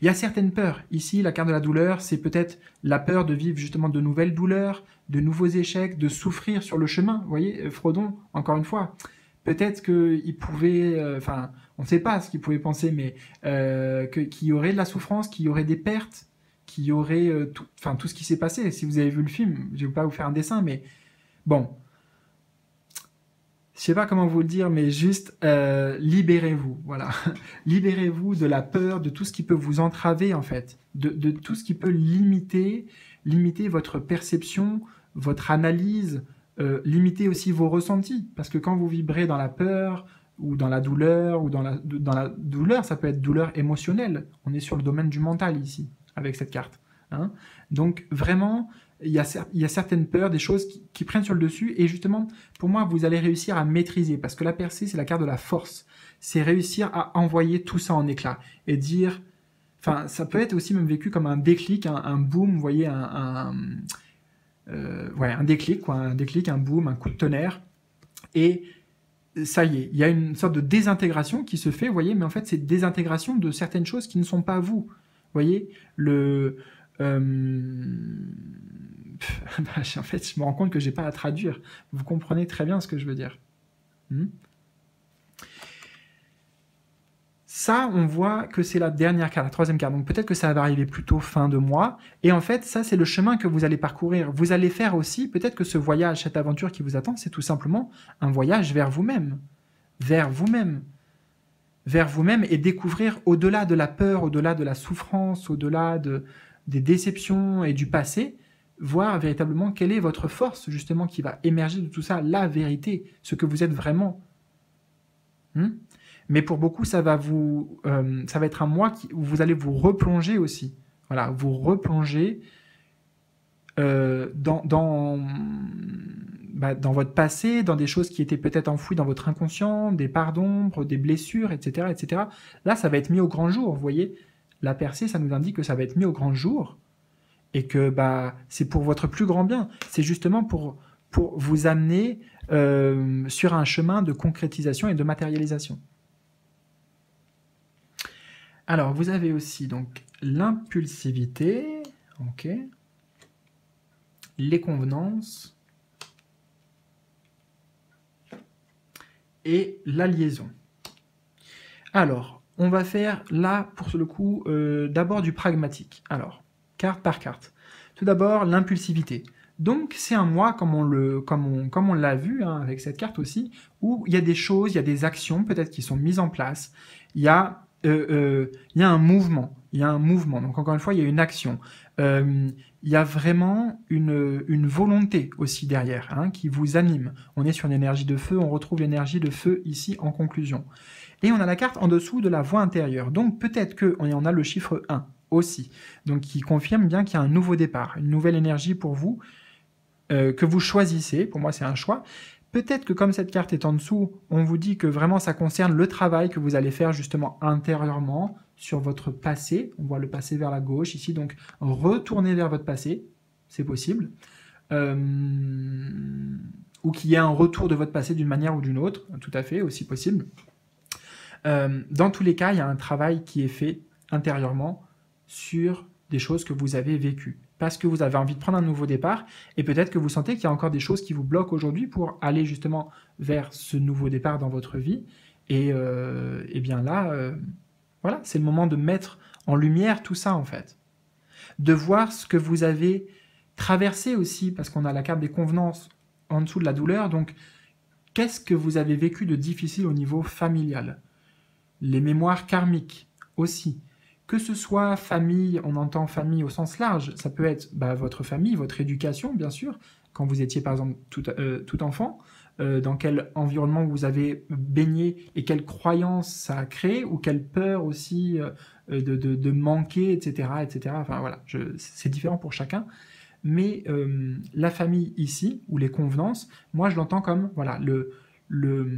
Il y a certaines peurs. Ici, la carte de la douleur, c'est peut-être la peur de vivre justement de nouvelles douleurs, de nouveaux échecs, de souffrir sur le chemin. Vous voyez, Frodon, encore une fois, peut-être qu'il pouvait, euh, enfin, on ne sait pas ce qu'il pouvait penser, mais euh, que, qu'il y aurait de la souffrance, qu'il y aurait des pertes, qu'il y aurait euh, tout, enfin, tout ce qui s'est passé. Si vous avez vu le film, je ne vais pas vous faire un dessin, mais bon. Je sais pas comment vous le dire, mais juste euh, libérez-vous, voilà. Libérez-vous de la peur, de tout ce qui peut vous entraver, en fait, de, de tout ce qui peut limiter, limiter votre perception, votre analyse, euh, limiter aussi vos ressentis. Parce que quand vous vibrez dans la peur, ou dans la douleur, ou dans la, dans la douleur, ça peut être douleur émotionnelle. On est sur le domaine du mental, ici, avec cette carte. Hein. Donc, vraiment... Il y, a, il y a certaines peurs, des choses qui, qui prennent sur le dessus. Et justement, pour moi, vous allez réussir à maîtriser. Parce que la percée, c'est la carte de la force. C'est réussir à envoyer tout ça en éclat. Et dire... Enfin, ça peut être aussi même vécu comme un déclic, un, un boom, vous voyez, un... un euh, ouais, un déclic, quoi. Un déclic, un boom, un coup de tonnerre. Et ça y est, il y a une sorte de désintégration qui se fait, vous voyez. Mais en fait, c'est désintégration de certaines choses qui ne sont pas vous. Vous voyez, le... Euh, en fait, je me rends compte que j'ai pas à traduire. Vous comprenez très bien ce que je veux dire. Hmm? Ça, on voit que c'est la dernière carte, la troisième carte. Donc peut-être que ça va arriver plutôt fin de mois. Et en fait, ça, c'est le chemin que vous allez parcourir. Vous allez faire aussi, peut-être que ce voyage, cette aventure qui vous attend, c'est tout simplement un voyage vers vous-même. Vers vous-même. Vers vous-même et découvrir au-delà de la peur, au-delà de la souffrance, au-delà de, des déceptions et du passé, voir véritablement quelle est votre force, justement, qui va émerger de tout ça, la vérité, ce que vous êtes vraiment. Hmm? Mais pour beaucoup, ça va, vous, euh, ça va être un mois qui, où vous allez vous replonger aussi. Voilà, vous replonger euh, dans, dans, bah, dans votre passé, dans des choses qui étaient peut-être enfouies dans votre inconscient, des parts d'ombre, des blessures, et cetera, et cetera. Là, ça va être mis au grand jour, vous voyez. La percée, ça nous indique que ça va être mis au grand jour. Et que bah, c'est pour votre plus grand bien. C'est justement pour, pour vous amener euh, sur un chemin de concrétisation et de matérialisation. Alors, vous avez aussi donc l'impulsivité, okay, les convenances et la liaison. Alors, on va faire là, pour le coup, euh, d'abord du pragmatique. Alors, carte par carte. Tout d'abord, l'impulsivité. Donc, c'est un mois, comme on le, comme on, comme on l'a vu hein, avec cette carte aussi, où il y a des choses, il y a des actions peut-être qui sont mises en place. Il y a, euh, euh, il y a un mouvement. Il y a un mouvement. Donc, encore une fois, il y a une action. Euh, il y a vraiment une, une volonté aussi derrière hein, qui vous anime. On est sur une énergie de feu. On retrouve l'énergie de feu ici en conclusion. Et on a la carte en dessous de la voie intérieure. Donc, peut-être qu'on a le chiffre un. Aussi, donc qui confirme bien qu'il y a un nouveau départ, une nouvelle énergie pour vous, euh, que vous choisissez, pour moi c'est un choix. Peut-être que comme cette carte est en dessous, on vous dit que vraiment ça concerne le travail que vous allez faire justement intérieurement sur votre passé. On voit le passé vers la gauche ici, donc retourner vers votre passé, c'est possible. Euh... Ou qu'il y ait un retour de votre passé d'une manière ou d'une autre, tout à fait, aussi possible. Euh, dans tous les cas, il y a un travail qui est fait intérieurement sur des choses que vous avez vécues. Parce que vous avez envie de prendre un nouveau départ, et peut-être que vous sentez qu'il y a encore des choses qui vous bloquent aujourd'hui pour aller justement vers ce nouveau départ dans votre vie. Et, euh, et bien là, euh, voilà, c'est le moment de mettre en lumière tout ça en fait. De voir ce que vous avez traversé aussi, parce qu'on a la carte des convenances en dessous de la douleur, donc qu'est-ce que vous avez vécu de difficile au niveau familial? Les mémoires karmiques aussi. Que ce soit famille, on entend famille au sens large, ça peut être bah, votre famille, votre éducation, bien sûr, quand vous étiez par exemple tout, euh, tout enfant, euh, dans quel environnement vous avez baigné et quelles croyances ça a créé, ou quelle peur aussi euh, de, de, de manquer, et cetera, et cetera. Enfin voilà, c'est différent pour chacun. Mais euh, la famille ici, ou les convenances, moi je l'entends comme voilà, le, le,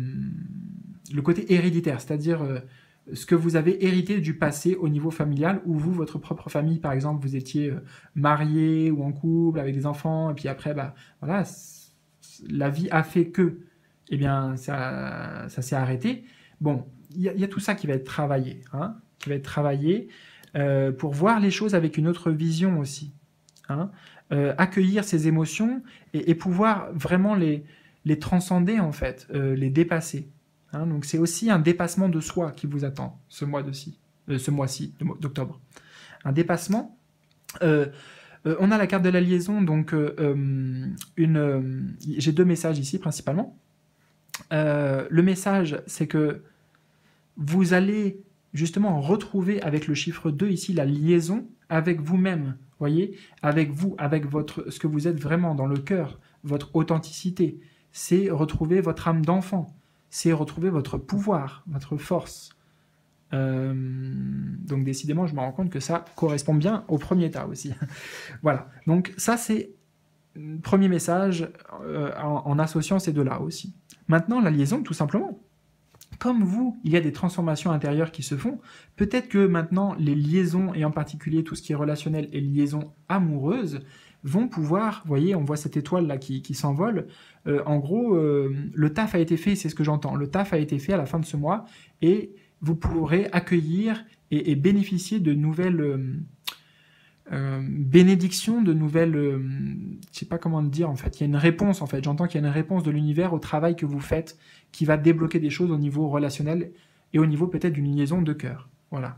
le côté héréditaire, c'est-à-dire euh, ce que vous avez hérité du passé au niveau familial, où vous, votre propre famille, par exemple, vous étiez euh, marié ou en couple avec des enfants, et puis après, bah, voilà, la vie a fait que, eh bien, ça, ça s'est arrêté. Bon, il y, y a tout ça qui va être travaillé, hein, qui va être travaillé euh, pour voir les choses avec une autre vision aussi. Hein, euh, accueillir ces émotions et, et pouvoir vraiment les, les transcender en fait, euh, les dépasser. Hein, donc c'est aussi un dépassement de soi qui vous attend ce mois-ci, euh, ce mois-ci d'octobre. Un dépassement. Euh, euh, on a la carte de la liaison, donc euh, une. Euh, j'ai deux messages ici principalement. Euh, le message, c'est que vous allez justement retrouver avec le chiffre deux ici la liaison avec vous-même. Voyez, avec vous, avec votre, ce que vous êtes vraiment dans le cœur, votre authenticité, c'est retrouver votre âme d'enfant, c'est retrouver votre pouvoir, votre force. Euh, donc décidément, je me rends compte que ça correspond bien au premier tas aussi. Voilà, donc ça c'est le premier message euh, en, en associant ces deux-là aussi. Maintenant, la liaison tout simplement. Comme vous, il y a des transformations intérieures qui se font, peut-être que maintenant les liaisons, et en particulier tout ce qui est relationnel et liaison amoureuse, vont pouvoir, vous voyez, on voit cette étoile là qui, qui s'envole, euh, en gros, euh, le taf a été fait, c'est ce que j'entends, le taf a été fait à la fin de ce mois, et vous pourrez accueillir et, et bénéficier de nouvelles euh, euh, bénédictions, de nouvelles, euh, je sais pas comment le dire en fait, il y a une réponse en fait, j'entends qu'il y a une réponse de l'univers au travail que vous faites, qui va débloquer des choses au niveau relationnel et au niveau peut-être d'une liaison de cœur. Voilà.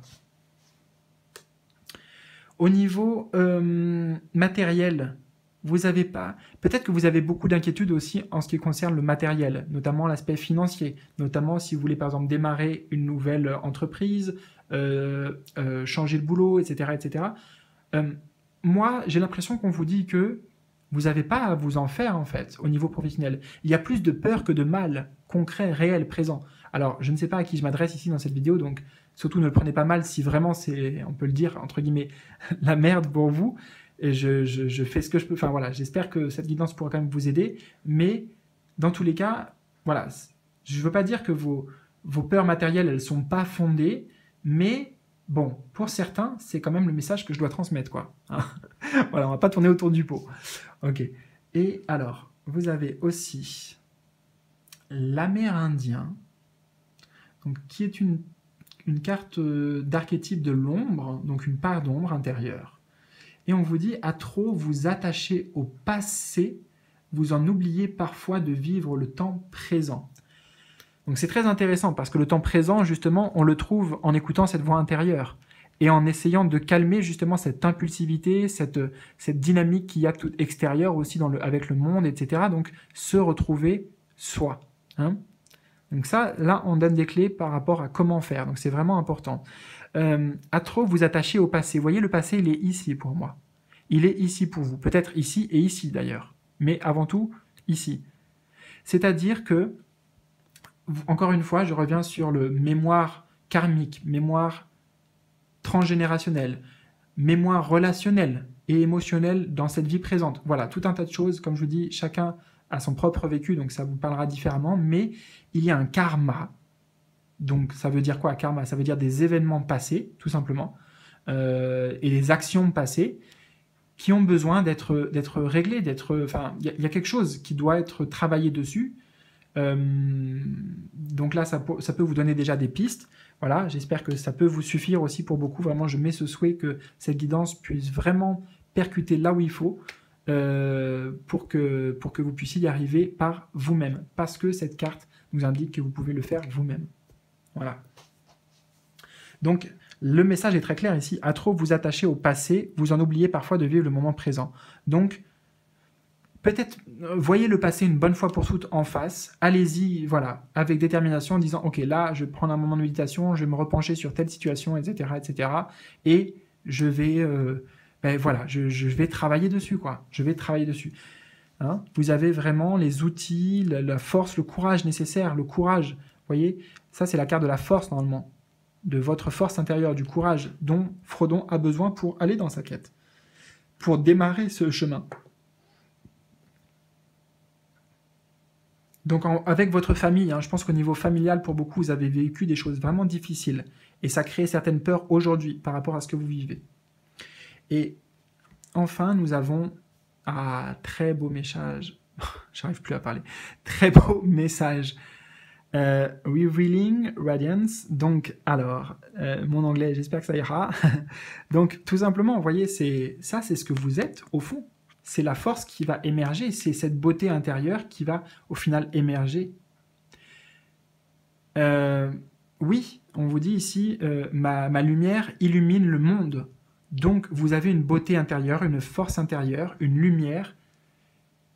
Au niveau euh, matériel, vous n'avez pas... Peut-être que vous avez beaucoup d'inquiétudes aussi en ce qui concerne le matériel, notamment l'aspect financier, notamment si vous voulez par exemple démarrer une nouvelle entreprise, euh, euh, changer de boulot, et cetera et cetera. Euh, moi, j'ai l'impression qu'on vous dit que vous n'avez pas à vous en faire, en fait, au niveau professionnel. Il y a plus de peur que de mal, concret, réel, présent. Alors, je ne sais pas à qui je m'adresse ici dans cette vidéo, donc surtout ne le prenez pas mal si vraiment c'est, on peut le dire, entre guillemets, la merde pour vous. Et je, je, je fais ce que je peux. Enfin, voilà, j'espère que cette guidance pourra quand même vous aider. Mais dans tous les cas, voilà, je ne veux pas dire que vos, vos peurs matérielles, elles ne sont pas fondées, mais... Bon, pour certains, c'est quand même le message que je dois transmettre, quoi. Hein, voilà, on va pas tourner autour du pot. Ok. Et alors, vous avez aussi l'Amérindien, donc qui est une, une carte d'archétype de l'ombre, donc une part d'ombre intérieure. Et on vous dit, à trop vous attacher au passé, vous en oubliez parfois de vivre le temps présent. Donc c'est très intéressant parce que le temps présent, justement, on le trouve en écoutant cette voix intérieure et en essayant de calmer justement cette impulsivité, cette, cette dynamique qu'il y a tout extérieure aussi dans le, avec le monde, et cetera. Donc se retrouver soi. Hein. Donc ça, là, on donne des clés par rapport à comment faire. Donc c'est vraiment important. Euh, à trop vous attacher au passé. Vous voyez, le passé, il est ici pour moi. Il est ici pour vous. Peut-être ici et ici d'ailleurs. Mais avant tout, ici. C'est-à-dire que encore une fois, je reviens sur le mémoire karmique, mémoire transgénérationnelle, mémoire relationnelle, et émotionnel dans cette vie présente. Voilà, tout un tas de choses. Comme je vous dis, chacun a son propre vécu, donc ça vous parlera différemment. Mais il y a un karma. Donc ça veut dire quoi, karma? Ça veut dire des événements passés, tout simplement, euh, et des actions passées qui ont besoin d'être d'être réglées, d'être... Enfin, il y, y a quelque chose qui doit être travaillé dessus. Euh, donc là, ça, ça peut vous donner déjà des pistes. Voilà, j'espère que ça peut vous suffire aussi pour beaucoup. Vraiment, je mets ce souhait que cette guidance puisse vraiment percuter là où il faut euh, pour que, pour que vous puissiez y arriver par vous-même. Parce que cette carte nous indique que vous pouvez le faire vous-même. Voilà. Donc, le message est très clair ici. À trop vous attacher au passé, vous en oubliez parfois de vivre le moment présent. Donc, peut-être voyez le passé une bonne fois pour toutes en face, allez-y, voilà, avec détermination, en disant « Ok, là, je vais prendre un moment de méditation, je vais me repencher sur telle situation, et cetera, et cetera, et je vais, euh, ben voilà, je, je vais travailler dessus, quoi. Je vais travailler dessus. Hein ? » Vous avez vraiment les outils, la, la force, le courage nécessaire, le courage, vous voyez, ça, c'est la carte de la force, normalement, de votre force intérieure, du courage dont Frodon a besoin pour aller dans sa quête, pour démarrer ce chemin. Donc en, avec votre famille, hein, je pense qu'au niveau familial, pour beaucoup, vous avez vécu des choses vraiment difficiles. Et ça crée certaines peurs aujourd'hui par rapport à ce que vous vivez. Et enfin, nous avons... Ah, très beau message. J'arrive plus à parler. Très beau message. Euh, Revealing Radiance. Donc, alors, euh, mon anglais, j'espère que ça ira. Donc, tout simplement, vous voyez, ça, c'est ce que vous êtes, au fond. C'est la force qui va émerger, c'est cette beauté intérieure qui va au final émerger. Euh, oui, on vous dit ici, euh, ma, ma lumière illumine le monde. Donc vous avez une beauté intérieure, une force intérieure, une lumière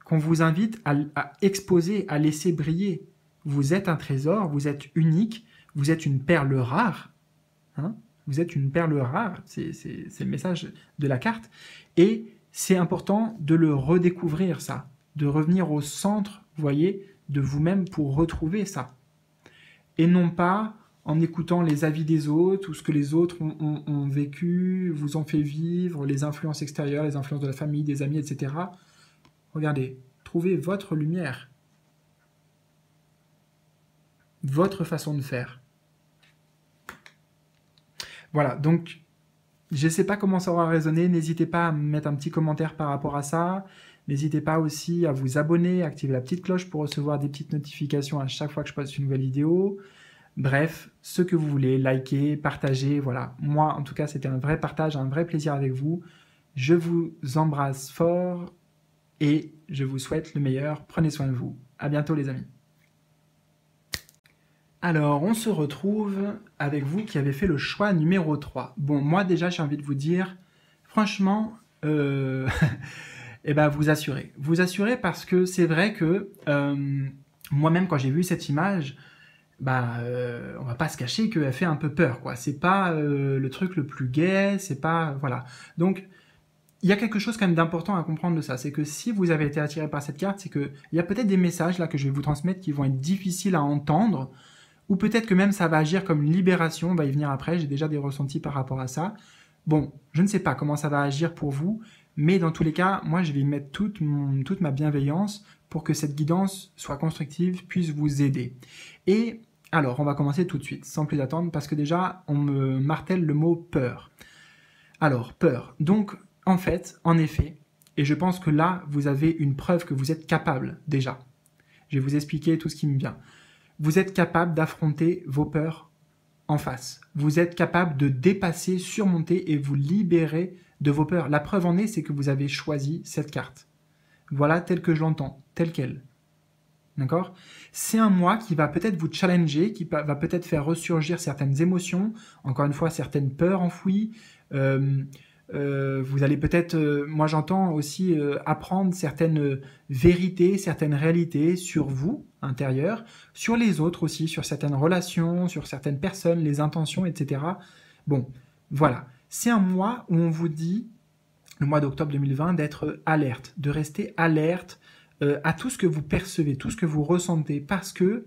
qu'on vous invite à, à exposer, à laisser briller. Vous êtes un trésor, vous êtes unique, vous êtes une perle rare. Hein, vous êtes une perle rare, c'est le message de la carte. Et... c'est important de le redécouvrir, ça, de revenir au centre, vous voyez, de vous-même pour retrouver ça. Et non pas en écoutant les avis des autres ou ce que les autres ont, ont, ont vécu, vous ont fait vivre, les influences extérieures, les influences de la famille, des amis, et cetera. Regardez, trouvez votre lumière, votre façon de faire. Voilà, donc... je ne sais pas comment ça aura résonné, n'hésitez pas à mettre un petit commentaire par rapport à ça, n'hésitez pas aussi à vous abonner, à activer la petite cloche pour recevoir des petites notifications à chaque fois que je poste une nouvelle vidéo, bref, ce que vous voulez, liker, partager, voilà. Moi, en tout cas, c'était un vrai partage, un vrai plaisir avec vous, je vous embrasse fort et je vous souhaite le meilleur, prenez soin de vous, à bientôt les amis. Alors, on se retrouve avec vous qui avez fait le choix numéro trois. Bon, moi déjà, j'ai envie de vous dire, franchement, euh, eh ben, vous assurez. Vous assurez parce que c'est vrai que euh, moi-même, quand j'ai vu cette image, bah, euh, on va pas se cacher qu'elle fait un peu peur, quoi. C'est pas euh, le truc le plus gai, c'est pas... voilà. Donc, il y a quelque chose quand même d'important à comprendre de ça, c'est que si vous avez été attiré par cette carte, c'est qu'il y a peut-être des messages là que je vais vous transmettre qui vont être difficiles à entendre, ou peut-être que même ça va agir comme une libération, on va y venir après, j'ai déjà des ressentis par rapport à ça. Bon, je ne sais pas comment ça va agir pour vous, mais dans tous les cas, moi je vais y mettre toute, mon, toute ma bienveillance pour que cette guidance soit constructive, puisse vous aider. Et alors, on va commencer tout de suite, sans plus attendre, parce que déjà, on me martèle le mot « peur ». Alors, peur, donc en fait, en effet, et je pense que là, vous avez une preuve que vous êtes capable, déjà. Je vais vous expliquer tout ce qui me vient. Vous êtes capable d'affronter vos peurs en face. Vous êtes capable de dépasser, surmonter et vous libérer de vos peurs. La preuve en est, c'est que vous avez choisi cette carte. Voilà telle que je l'entends, telle qu'elle. D'accord? C'est un mois qui va peut-être vous challenger, qui va peut-être faire ressurgir certaines émotions, encore une fois, certaines peurs enfouies. Euh, euh, vous allez peut-être, euh, moi j'entends aussi, euh, apprendre certaines vérités, certaines réalités sur vous, intérieur, sur les autres aussi, sur certaines relations, sur certaines personnes, les intentions, et cetera. Bon, voilà. C'est un mois où on vous dit, le mois d'octobre deux mille vingt, d'être alerte, de rester alerte euh, à tout ce que vous percevez, tout ce que vous ressentez, parce que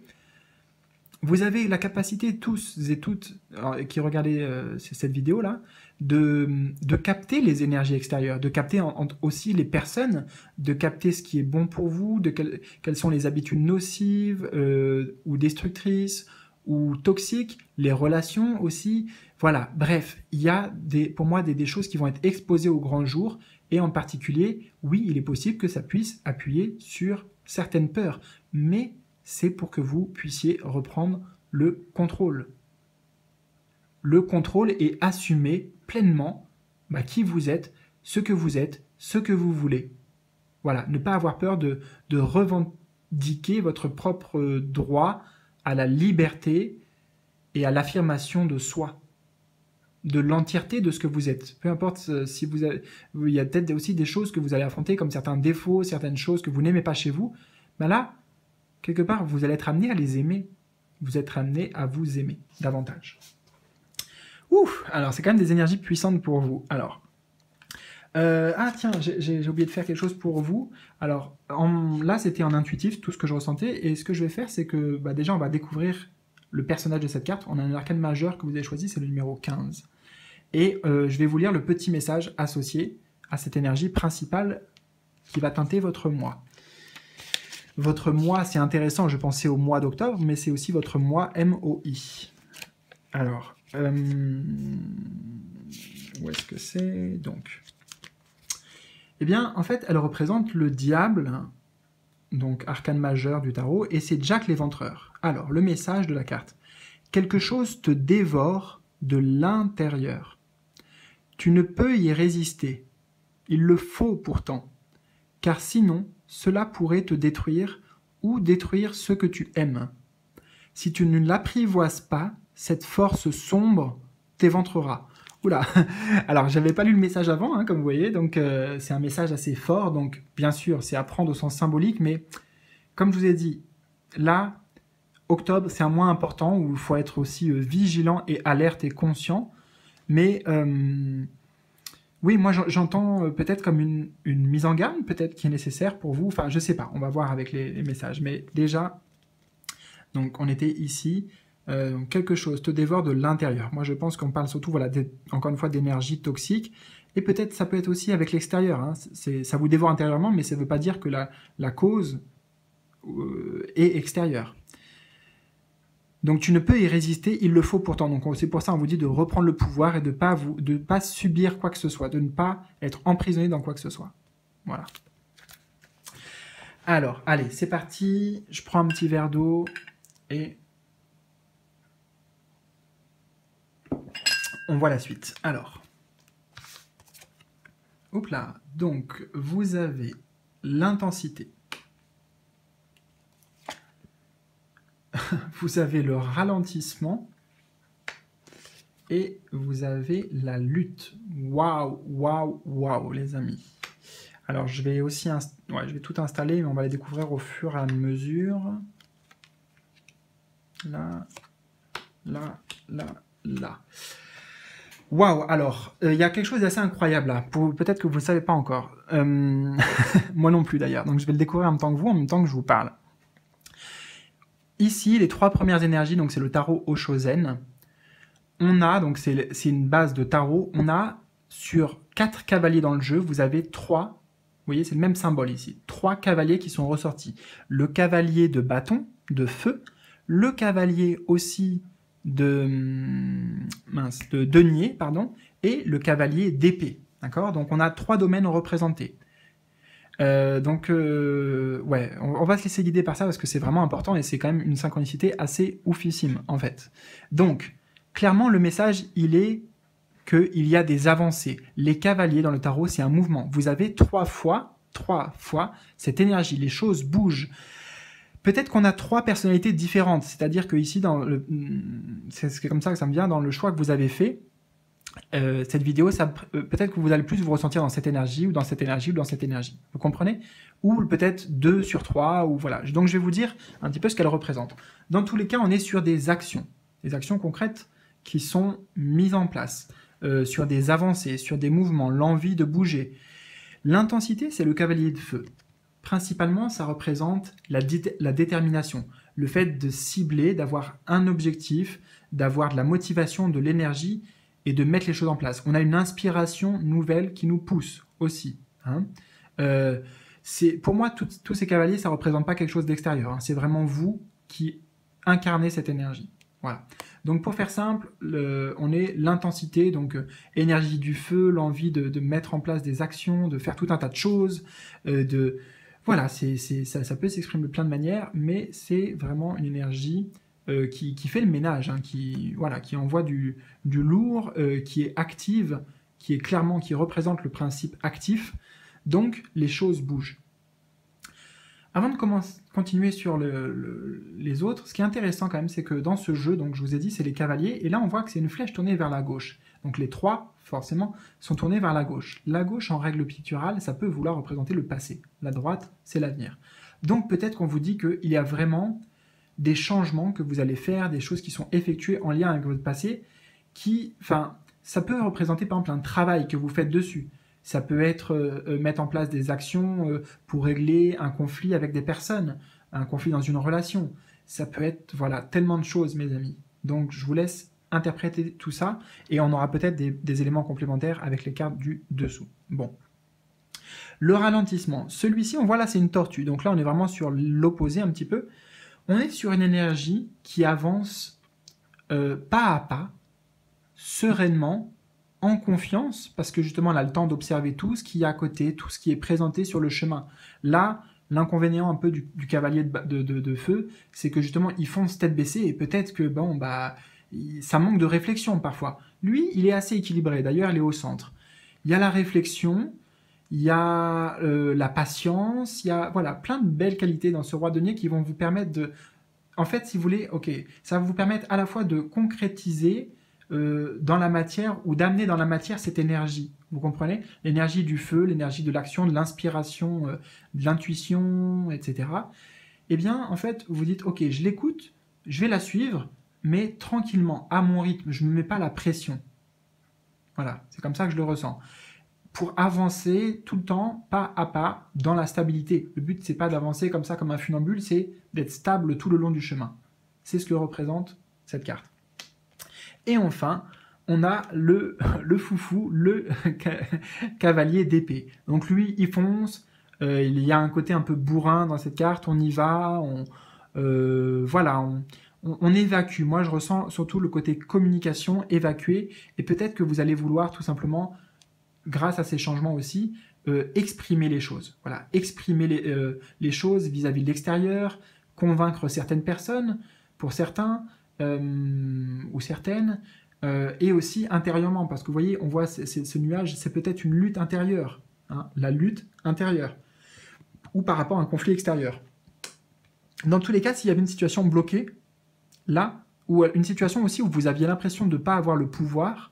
Vous avez la capacité, tous et toutes alors, qui regardez euh, cette vidéo-là, de, de capter les énergies extérieures, de capter en, en, aussi les personnes, de capter ce qui est bon pour vous, de quel, quelles sont les habitudes nocives euh, ou destructrices ou toxiques, les relations aussi. Voilà, bref, il y a des, pour moi des, des choses qui vont être exposées au grand jour et en particulier, oui, il est possible que ça puisse appuyer sur certaines peurs, mais c'est pour que vous puissiez reprendre le contrôle. Le contrôle et assumer pleinement bah, qui vous êtes, ce que vous êtes, ce que vous voulez. Voilà, ne pas avoir peur de, de revendiquer votre propre droit à la liberté et à l'affirmation de soi, de l'entièreté de ce que vous êtes. Peu importe si vous avez, il y a peut-être aussi des choses que vous allez affronter comme certains défauts, certaines choses que vous n'aimez pas chez vous, bah là, quelque part, vous allez être amené à les aimer. Vous êtes amené à vous aimer davantage. Ouf, alors c'est quand même des énergies puissantes pour vous. Alors, euh, ah tiens, j'ai oublié de faire quelque chose pour vous. Alors en, là, c'était en intuitif, tout ce que je ressentais. Et ce que je vais faire, c'est que bah, déjà, on va découvrir le personnage de cette carte. On a un arcane majeur que vous avez choisi, c'est le numéro quinze. Et euh, je vais vous lire le petit message associé à cette énergie principale qui va teinter votre moi. Votre mois, c'est intéressant, je pensais au mois d'octobre, mais c'est aussi votre mois M O I. Alors, euh, où est-ce que c'est donc? Eh bien, en fait, elle représente le diable, donc arcane majeur du tarot, et c'est Jack l'Éventreur. Alors, le message de la carte. Quelque chose te dévore de l'intérieur. Tu ne peux y résister. Il le faut pourtant, car sinon, cela pourrait te détruire ou détruire ce que tu aimes. Si tu ne l'apprivoises pas, cette force sombre t'éventrera. Oula. Alors, j'avais pas lu le message avant, hein, comme vous voyez, donc euh, c'est un message assez fort. Donc, bien sûr, c'est à prendre au sens symbolique, mais comme je vous ai dit, là, octobre, c'est un mois important où il faut être aussi euh, vigilant et alerte et conscient. Mais euh, oui, moi j'entends peut-être comme une, une mise en garde, peut-être qui est nécessaire pour vous. Enfin, je sais pas, on va voir avec les, les messages. Mais déjà, donc on était ici. Euh, quelque chose te dévore de l'intérieur. Moi je pense qu'on parle surtout, voilà, encore une fois, d'énergie toxique. Et peut-être ça peut être aussi avec l'extérieur. Hein. Ça vous dévore intérieurement, mais ça ne veut pas dire que la, la cause euh, est extérieure. Donc tu ne peux y résister, il le faut pourtant. Donc c'est pour ça on vous dit de reprendre le pouvoir et de pas vous, de pas subir quoi que ce soit, de ne pas être emprisonné dans quoi que ce soit. Voilà. Alors, allez, c'est parti. Je prends un petit verre d'eau et on voit la suite. Alors, hop là. Donc vous avez l'intensité. Vous avez le ralentissement et vous avez la lutte. Waouh, waouh, waouh, les amis. Alors, je vais aussi... Inst... Ouais, je vais tout installer, mais on va les découvrir au fur et à mesure. Là, là, là, là. Waouh, alors, il euh, y a quelque chose d'assez incroyable là. Peut-être que vous ne le savez pas encore. Euh... Moi non plus, d'ailleurs. Donc, je vais le découvrir en même temps que vous, en même temps que je vous parle. Ici, les trois premières énergies, donc c'est le tarot Osho zen. On a, donc c'est une base de tarot, on a sur quatre cavaliers dans le jeu, vous avez trois, vous voyez, c'est le même symbole ici, trois cavaliers qui sont ressortis. Le cavalier de bâton, de feu, le cavalier aussi de, mince, de denier, pardon, et le cavalier d'épée, d'accord? Donc on a trois domaines représentés. Euh, donc, euh, ouais, on, on va se laisser guider par ça parce que c'est vraiment important et c'est quand même une synchronicité assez oufissime, en fait. Donc, clairement, le message, il est qu'il y a des avancées. Les cavaliers dans le tarot, c'est un mouvement. Vous avez trois fois, trois fois, cette énergie, les choses bougent. Peut-être qu'on a trois personnalités différentes, c'est-à-dire que ici, dans le, c'est comme ça que ça me vient, dans le choix que vous avez fait, Euh, cette vidéo, euh, peut-être que vous allez plus vous ressentir dans cette énergie, ou dans cette énergie, ou dans cette énergie. Vous comprenez? Ou peut-être deux sur trois, ou voilà. Donc je vais vous dire un petit peu ce qu'elle représente. Dans tous les cas, on est sur des actions, des actions concrètes qui sont mises en place, euh, sur des avancées, sur des mouvements, l'envie de bouger. L'intensité, c'est le cavalier de feu. Principalement, ça représente la, la détermination, le fait de cibler, d'avoir un objectif, d'avoir de la motivation, de l'énergie et de mettre les choses en place. On a une inspiration nouvelle qui nous pousse aussi. Hein. Euh, pour moi, tout, tous ces cavaliers, ça ne représente pas quelque chose d'extérieur. Hein. C'est vraiment vous qui incarnez cette énergie. Voilà. Donc pour faire simple, le, on est l'intensité, donc euh, énergie du feu, l'envie de, de mettre en place des actions, de faire tout un tas de choses, euh, de... Voilà, c'est, c'est, ça, ça peut s'exprimer de plein de manières, mais c'est vraiment une énergie euh, qui, qui fait le ménage, hein, qui, voilà, qui envoie du, du lourd, euh, qui est active, qui est clairement, qui représente le principe actif. Donc, les choses bougent. Avant de commencer, continuer sur le, le, les autres, ce qui est intéressant quand même, c'est que dans ce jeu, donc je vous ai dit, c'est les cavaliers, et là on voit que c'est une flèche tournée vers la gauche. Donc les trois, forcément, sont tournés vers la gauche. La gauche, en règle picturale, ça peut vouloir représenter le passé. La droite, c'est l'avenir. Donc peut-être qu'on vous dit qu'il y a vraiment des changements que vous allez faire, des choses qui sont effectuées en lien avec votre passé, qui, enfin, ça peut représenter par exemple un travail que vous faites dessus. Ça peut être euh, mettre en place des actions euh, pour régler un conflit avec des personnes, un conflit dans une relation. Ça peut être, voilà, tellement de choses, mes amis. Donc, je vous laisse interpréter tout ça et on aura peut-être des, des éléments complémentaires avec les cartes du dessous. Bon. Le ralentissement. Celui-ci, on voit là, c'est une tortue. Donc là, on est vraiment sur l'opposé un petit peu. On est sur une énergie qui avance euh, pas à pas, sereinement, en confiance, parce que justement, on a le temps d'observer tout ce qu'il y a à côté, tout ce qui est présenté sur le chemin. Là, l'inconvénient un peu du, du cavalier de, de, de, de feu, c'est que justement, ils foncent tête baissée et peut-être que, bon, bah, ça manque de réflexion parfois. Lui, il est assez équilibré. D'ailleurs, il est au centre. Il y a la réflexion, il y a euh, la patience, il y a, voilà, plein de belles qualités dans ce roi de denier qui vont vous permettre de... En fait, si vous voulez, ok, ça va vous permettre à la fois de concrétiser Euh, dans la matière ou d'amener dans la matière cette énergie, vous comprenez, l'énergie du feu, l'énergie de l'action, de l'inspiration, euh, de l'intuition, et cetera. Eh bien, en fait, vous dites, ok, je l'écoute, je vais la suivre, mais tranquillement, à mon rythme, je ne me mets pas la pression. Voilà, c'est comme ça que je le ressens. Pour avancer tout le temps, pas à pas, dans la stabilité. Le but, c'est pas d'avancer comme ça, comme un funambule, c'est d'être stable tout le long du chemin. C'est ce que représente cette carte. Et enfin, on a le, le foufou, le cavalier d'épée. Donc lui, il fonce, euh, il y a un côté un peu bourrin dans cette carte, on y va, on, euh, voilà, on, on, on évacue. Moi, je ressens surtout le côté communication, évacuer, et peut-être que vous allez vouloir tout simplement, grâce à ces changements aussi, euh, exprimer les choses. Voilà, exprimer les, euh, les choses vis-à-vis de l'extérieur, convaincre certaines personnes, pour certains... Euh, ou certaines, euh, et aussi intérieurement, parce que vous voyez, on voit c est, c est, ce nuage, c'est peut-être une lutte intérieure, hein, la lutte intérieure, ou par rapport à un conflit extérieur. Dans tous les cas, s'il y avait une situation bloquée, là, ou une situation aussi où vous aviez l'impression de ne pas avoir le pouvoir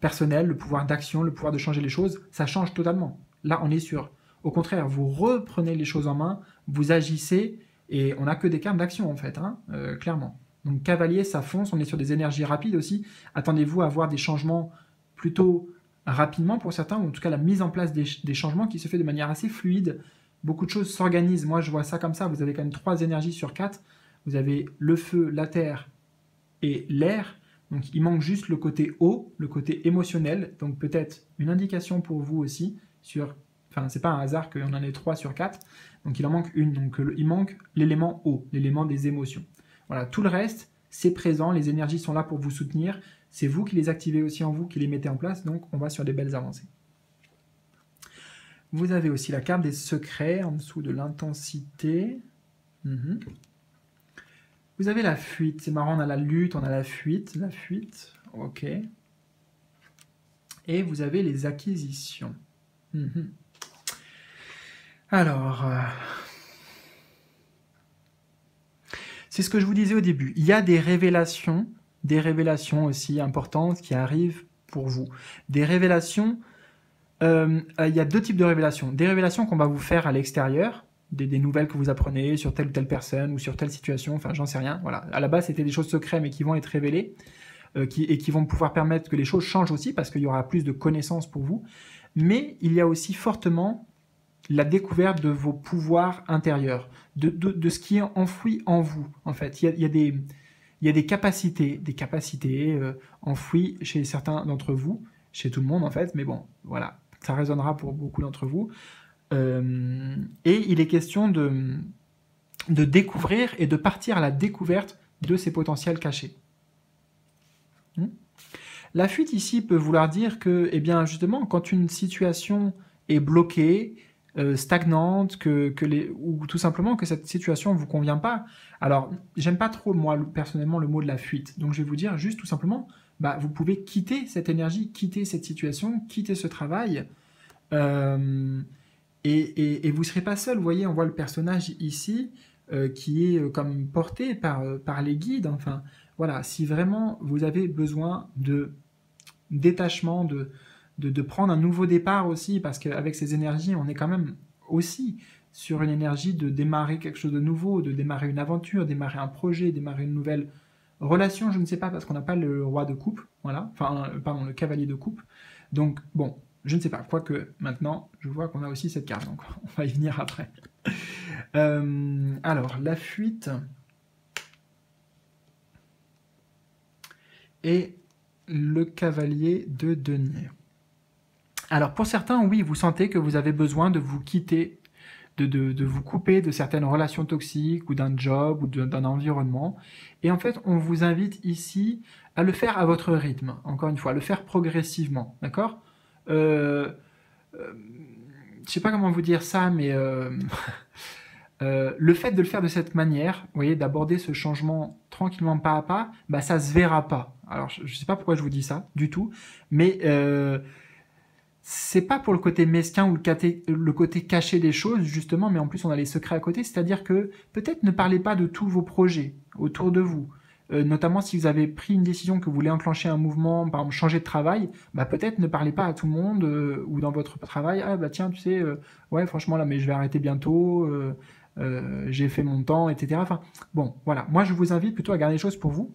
personnel, le pouvoir d'action, le pouvoir de changer les choses, ça change totalement. Là, on est sûr. Au contraire, vous reprenez les choses en main, vous agissez, et on n'a que des cartes d'action, en fait, hein, euh, clairement. Donc cavalier, ça fonce, on est sur des énergies rapides aussi. Attendez-vous à voir des changements plutôt rapidement pour certains, ou en tout cas la mise en place des, des changements qui se fait de manière assez fluide. Beaucoup de choses s'organisent, moi je vois ça comme ça, vous avez quand même trois énergies sur quatre. Vous avez le feu, la terre et l'air, donc il manque juste le côté eau, le côté émotionnel, donc peut-être une indication pour vous aussi, sur, enfin c'est pas un hasard qu'on en ait trois sur quatre, donc il en manque une, donc il manque l'élément eau, l'élément des émotions. Voilà, tout le reste, c'est présent, les énergies sont là pour vous soutenir, c'est vous qui les activez aussi en vous, qui les mettez en place, donc on va sur des belles avancées. Vous avez aussi la carte des secrets, en dessous de l'intensité. Mmh. Vous avez la fuite, c'est marrant, on a la lutte, on a la fuite, la fuite, ok. Et vous avez les acquisitions. Mmh. Alors... Euh... C'est ce que je vous disais au début, il y a des révélations, des révélations aussi importantes qui arrivent pour vous. Des révélations, euh, il y a deux types de révélations. Des révélations qu'on va vous faire à l'extérieur, des, des nouvelles que vous apprenez sur telle ou telle personne ou sur telle situation, enfin j'en sais rien. Voilà. À la base, c'était des choses secrètes mais qui vont être révélées euh, qui, et qui vont pouvoir permettre que les choses changent aussi parce qu'il y aura plus de connaissances pour vous. Mais il y a aussi fortement la découverte de vos pouvoirs intérieurs, de, de, de ce qui est enfoui en vous, en fait. Il y a, il y a, des, il y a des capacités, des capacités euh, enfouies chez certains d'entre vous, chez tout le monde, en fait, mais bon, voilà, ça résonnera pour beaucoup d'entre vous. Euh, et il est question de, de découvrir et de partir à la découverte de ces potentiels cachés. Hmm? La fuite ici peut vouloir dire que, eh bien, justement, quand une situation est bloquée, euh, stagnante, que, que les, ou tout simplement que cette situation ne vous convient pas. Alors, j'aime pas trop, moi, personnellement, le mot de la fuite. Donc, je vais vous dire juste tout simplement, bah, vous pouvez quitter cette énergie, quitter cette situation, quitter ce travail, euh, et, et, et vous ne serez pas seul. Vous voyez, on voit le personnage ici, euh, qui est comme porté par, par les guides, enfin... Voilà, si vraiment vous avez besoin de détachement, de, de, de prendre un nouveau départ aussi, parce qu'avec ces énergies, on est quand même aussi sur une énergie de démarrer quelque chose de nouveau, de démarrer une aventure, démarrer un projet, démarrer une nouvelle relation, je ne sais pas, parce qu'on n'a pas le roi de coupe, voilà, enfin, pardon, le cavalier de coupe. Donc, bon, je ne sais pas, quoique maintenant, je vois qu'on a aussi cette carte, donc on va y venir après. Euh, alors, la fuite... et le cavalier de denier. Alors pour certains, oui, vous sentez que vous avez besoin de vous quitter, de, de, de vous couper de certaines relations toxiques, ou d'un job, ou d'un environnement. Et en fait, on vous invite ici à le faire à votre rythme, encore une fois, à le faire progressivement, d'accord ? euh, euh, Je ne sais pas comment vous dire ça, mais euh, euh, le fait de le faire de cette manière, vous voyez, d'aborder ce changement tranquillement, pas à pas, bah, ça ne se verra pas. Alors, je ne sais pas pourquoi je vous dis ça, du tout, mais euh, c'est pas pour le côté mesquin ou le côté, le côté caché des choses, justement, mais en plus, on a les secrets à côté, c'est-à-dire que peut-être ne parlez pas de tous vos projets autour de vous, euh, notamment si vous avez pris une décision que vous voulez enclencher un mouvement, par exemple, changer de travail, bah, peut-être ne parlez pas à tout le monde, euh, ou dans votre travail, « Ah, bah tiens, tu sais, euh, ouais, franchement, là, mais je vais arrêter bientôt, euh, euh, j'ai fait mon temps, et cetera » Enfin, bon, voilà. Moi, je vous invite plutôt à garder les choses pour vous,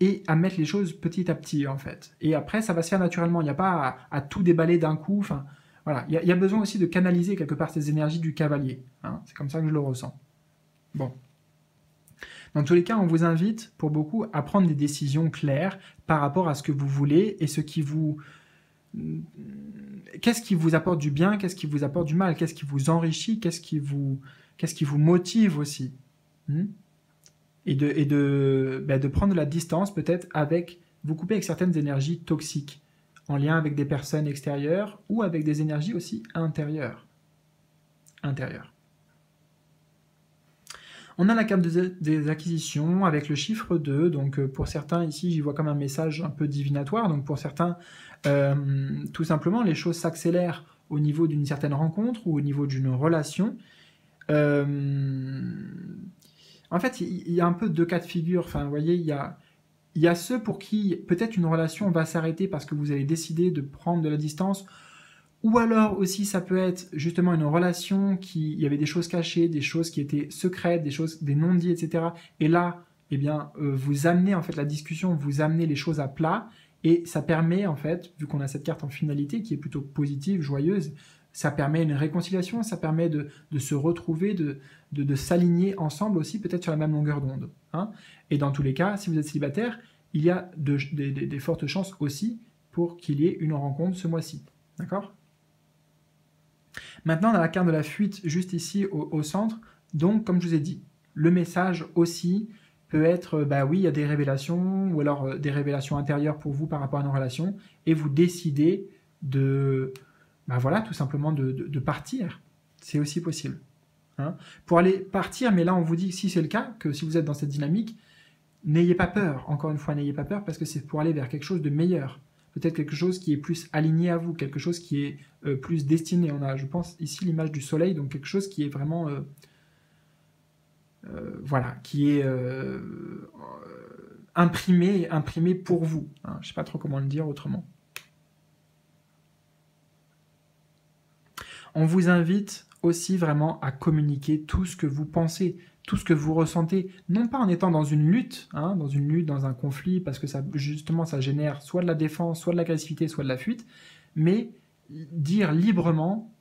et à mettre les choses petit à petit, en fait. Et après, ça va se faire naturellement. Il n'y a pas à, à tout déballer d'un coup. Enfin, voilà. Il y, y a besoin aussi de canaliser quelque part ces énergies du cavalier. Hein. C'est comme ça que je le ressens. Bon. Dans tous les cas, on vous invite, pour beaucoup, à prendre des décisions claires par rapport à ce que vous voulez et ce qui vous... Qu'est-ce qui vous apporte du bien? Qu'est-ce qui vous apporte du mal? Qu'est-ce qui vous enrichit? Qu'est-ce qui vous... Qu'est-ce qui vous motive aussi? hmm et de, et de, bah de prendre de la distance peut-être avec, vous couper avec certaines énergies toxiques, en lien avec des personnes extérieures ou avec des énergies aussi intérieures. Intérieures. On a la carte des, des acquisitions avec le chiffre deux, donc pour certains ici j'y vois comme un message un peu divinatoire, donc pour certains euh, tout simplement les choses s'accélèrent au niveau d'une certaine rencontre ou au niveau d'une relation. Euh... En fait, il y a un peu deux cas de figure. Enfin, vous voyez, il y a, il y a ceux pour qui peut-être une relation va s'arrêter parce que vous avez décidé de prendre de la distance. Ou alors aussi, ça peut être justement une relation qui... Il y avait des choses cachées, des choses qui étaient secrètes, des choses, des non-dits, et cetera. Et là, eh bien, euh, vous amenez en fait la discussion, vous amenez les choses à plat. Et ça permet en fait, vu qu'on a cette carte en finalité qui est plutôt positive, joyeuse, ça permet une réconciliation, ça permet de, de se retrouver, de, de, de s'aligner ensemble aussi, peut-être sur la même longueur d'onde. Hein. Et dans tous les cas, si vous êtes célibataire, il y a de, de, de, de fortes chances aussi pour qu'il y ait une rencontre ce mois-ci. D'accord? Maintenant, on a la carte de la fuite juste ici au, au centre. Donc, comme je vous ai dit, le message aussi peut être, bah oui, il y a des révélations, ou alors euh, des révélations intérieures pour vous par rapport à nos relations, et vous décidez de... Ben voilà, tout simplement de, de, de partir, c'est aussi possible. Hein, pour aller partir, mais là on vous dit, si c'est le cas, que si vous êtes dans cette dynamique, n'ayez pas peur, encore une fois, n'ayez pas peur, parce que c'est pour aller vers quelque chose de meilleur, peut-être quelque chose qui est plus aligné à vous, quelque chose qui est euh, plus destiné. On a, je pense, ici l'image du soleil, donc quelque chose qui est vraiment... Euh, euh, voilà, qui est euh, euh, imprimé, imprimé pour vous. Hein, je ne sais pas trop comment le dire autrement. On vous invite aussi vraiment à communiquer tout ce que vous pensez, tout ce que vous ressentez, non pas en étant dans une lutte, hein, dans une lutte, dans un conflit, parce que ça, justement, ça génère soit de la défense, soit de l'agressivité, soit de la fuite, mais dire librement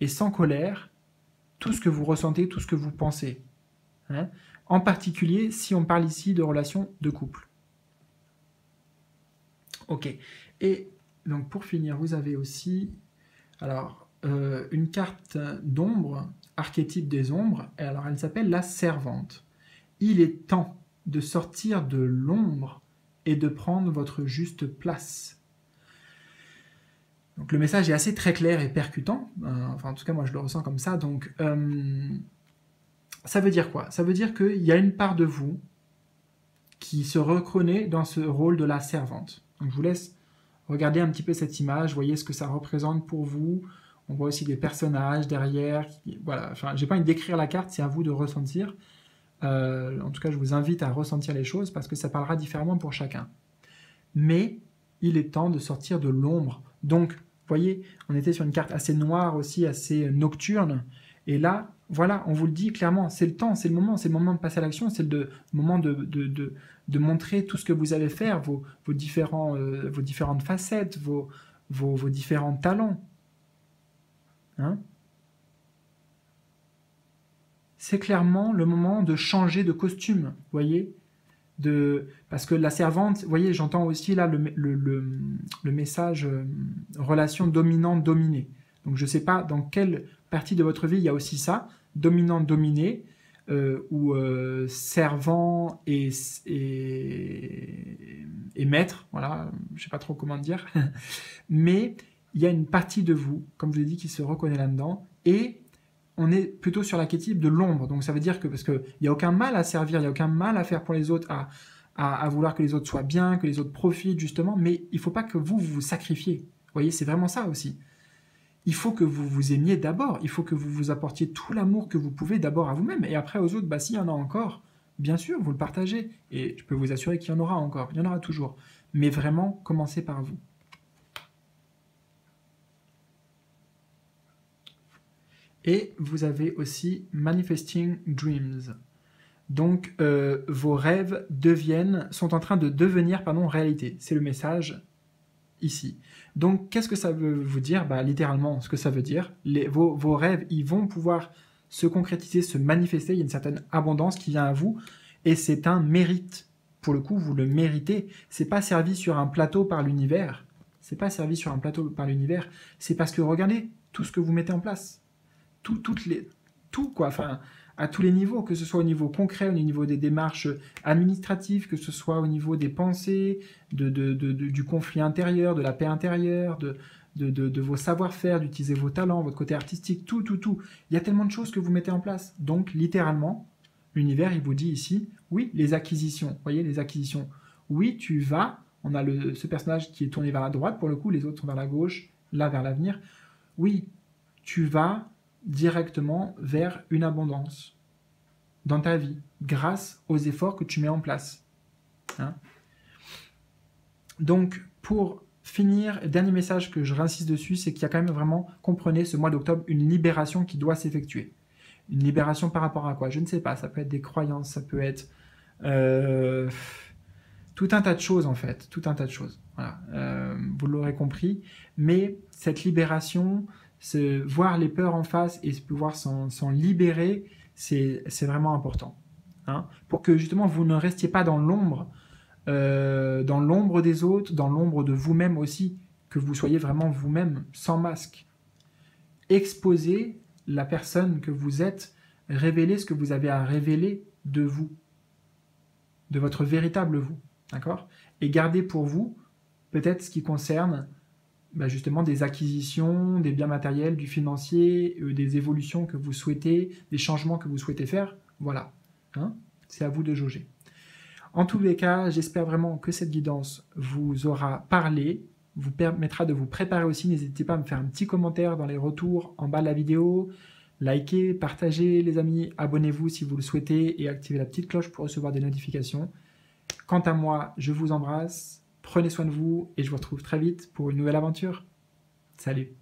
et sans colère tout ce que vous ressentez, tout ce que vous pensez. Hein, en particulier si on parle ici de relations de couple. Ok. Et donc pour finir, vous avez aussi alors, euh, une carte d'ombre, archétype des ombres, et alors elle s'appelle la servante. Il est temps de sortir de l'ombre et de prendre votre juste place. Donc le message est assez très clair et percutant, euh, enfin en tout cas moi je le ressens comme ça, donc euh, ça veut dire quoi? Ça veut dire qu'il y a une part de vous qui se reconnaît dans ce rôle de la servante. Donc je vous laisse regarder un petit peu cette image, voyez ce que ça représente pour vous, on voit aussi des personnages derrière, qui, voilà, enfin j'ai pas envie de décrire la carte, c'est à vous de ressentir, euh, en tout cas je vous invite à ressentir les choses parce que ça parlera différemment pour chacun. Mais il est temps de sortir de l'ombre, donc vous voyez, on était sur une carte assez noire aussi, assez nocturne. Et là, voilà, on vous le dit clairement, c'est le temps, c'est le moment, c'est le moment de passer à l'action, c'est le moment de, de, de, de montrer tout ce que vous allez faire, vos, vos, différents, euh, vos différentes facettes, vos, vos, vos différents talents. Hein? C'est clairement le moment de changer de costume, vous voyez? De, parce que la servante, vous voyez, j'entends aussi là le, le, le, le message euh, relation dominant-dominée. Donc je ne sais pas dans quelle partie de votre vie il y a aussi ça, dominant-dominé, euh, ou euh, servant et, et, et maître, voilà, je ne sais pas trop comment dire. Mais il y a une partie de vous, comme je l'ai dit, qui se reconnaît là-dedans, et on est plutôt sur l'archétype de l'ombre. Donc ça veut dire que, parce qu'il n'y a aucun mal à servir, il n'y a aucun mal à faire pour les autres, à, à, à vouloir que les autres soient bien, que les autres profitent justement, mais il ne faut pas que vous vous sacrifiez. Vous voyez, c'est vraiment ça aussi. Il faut que vous vous aimiez d'abord, il faut que vous vous apportiez tout l'amour que vous pouvez d'abord à vous-même, et après aux autres, bah, s'il y en a encore, bien sûr, vous le partagez, et je peux vous assurer qu'il y en aura encore, il y en aura toujours, mais vraiment, commencez par vous. Et vous avez aussi Manifesting Dreams. Donc, euh, vos rêves deviennent, sont en train de devenir pardon, réalité, c'est le message ici. Donc, qu'est-ce que ça veut vous dire? Bah, littéralement, ce que ça veut dire, les, vos, vos rêves, ils vont pouvoir se concrétiser, se manifester, il y a une certaine abondance qui vient à vous, et c'est un mérite. Pour le coup, vous le méritez. C'est pas servi sur un plateau par l'univers. C'est pas servi sur un plateau par l'univers. C'est parce que, regardez, tout ce que vous mettez en place, tout, toutes les, tout quoi, enfin, à tous les niveaux, que ce soit au niveau concret, au niveau des démarches administratives, que ce soit au niveau des pensées, de, de, de, de, du conflit intérieur, de la paix intérieure, de, de, de, de vos savoir-faire, d'utiliser vos talents, votre côté artistique, tout, tout, tout. Il y a tellement de choses que vous mettez en place. Donc, littéralement, l'univers, il vous dit ici, oui, les acquisitions, vous voyez, les acquisitions. Oui, tu vas, on a le, ce personnage qui est tourné vers la droite, pour le coup, les autres sont vers la gauche, là, vers l'avenir. Oui, tu vas directement vers une abondance dans ta vie, grâce aux efforts que tu mets en place. Hein? Donc, pour finir, le dernier message que je réinsiste dessus, c'est qu'il y a quand même vraiment, comprenez, ce mois d'octobre, une libération qui doit s'effectuer. Une libération par rapport à quoi? Je ne sais pas, ça peut être des croyances, ça peut être euh, tout un tas de choses en fait, tout un tas de choses. Voilà. Euh, vous l'aurez compris, mais cette libération, se voir les peurs en face et pouvoir s'en libérer, c'est vraiment important. Hein, pour que justement vous ne restiez pas dans l'ombre, euh, dans l'ombre des autres, dans l'ombre de vous-même aussi, que vous soyez vraiment vous-même, sans masque. Exposez la personne que vous êtes, révélez ce que vous avez à révéler de vous, de votre véritable vous, d'accord? Et gardez pour vous, peut-être ce qui concerne Ben justement des acquisitions, des biens matériels, du financier, euh, des évolutions que vous souhaitez, des changements que vous souhaitez faire, voilà. Hein, c'est à vous de jauger. En tous les cas, j'espère vraiment que cette guidance vous aura parlé, vous permettra de vous préparer aussi. N'hésitez pas à me faire un petit commentaire dans les retours en bas de la vidéo, likez, partagez les amis, abonnez-vous si vous le souhaitez et activez la petite cloche pour recevoir des notifications. Quant à moi, je vous embrasse. Prenez soin de vous et je vous retrouve très vite pour une nouvelle aventure. Salut!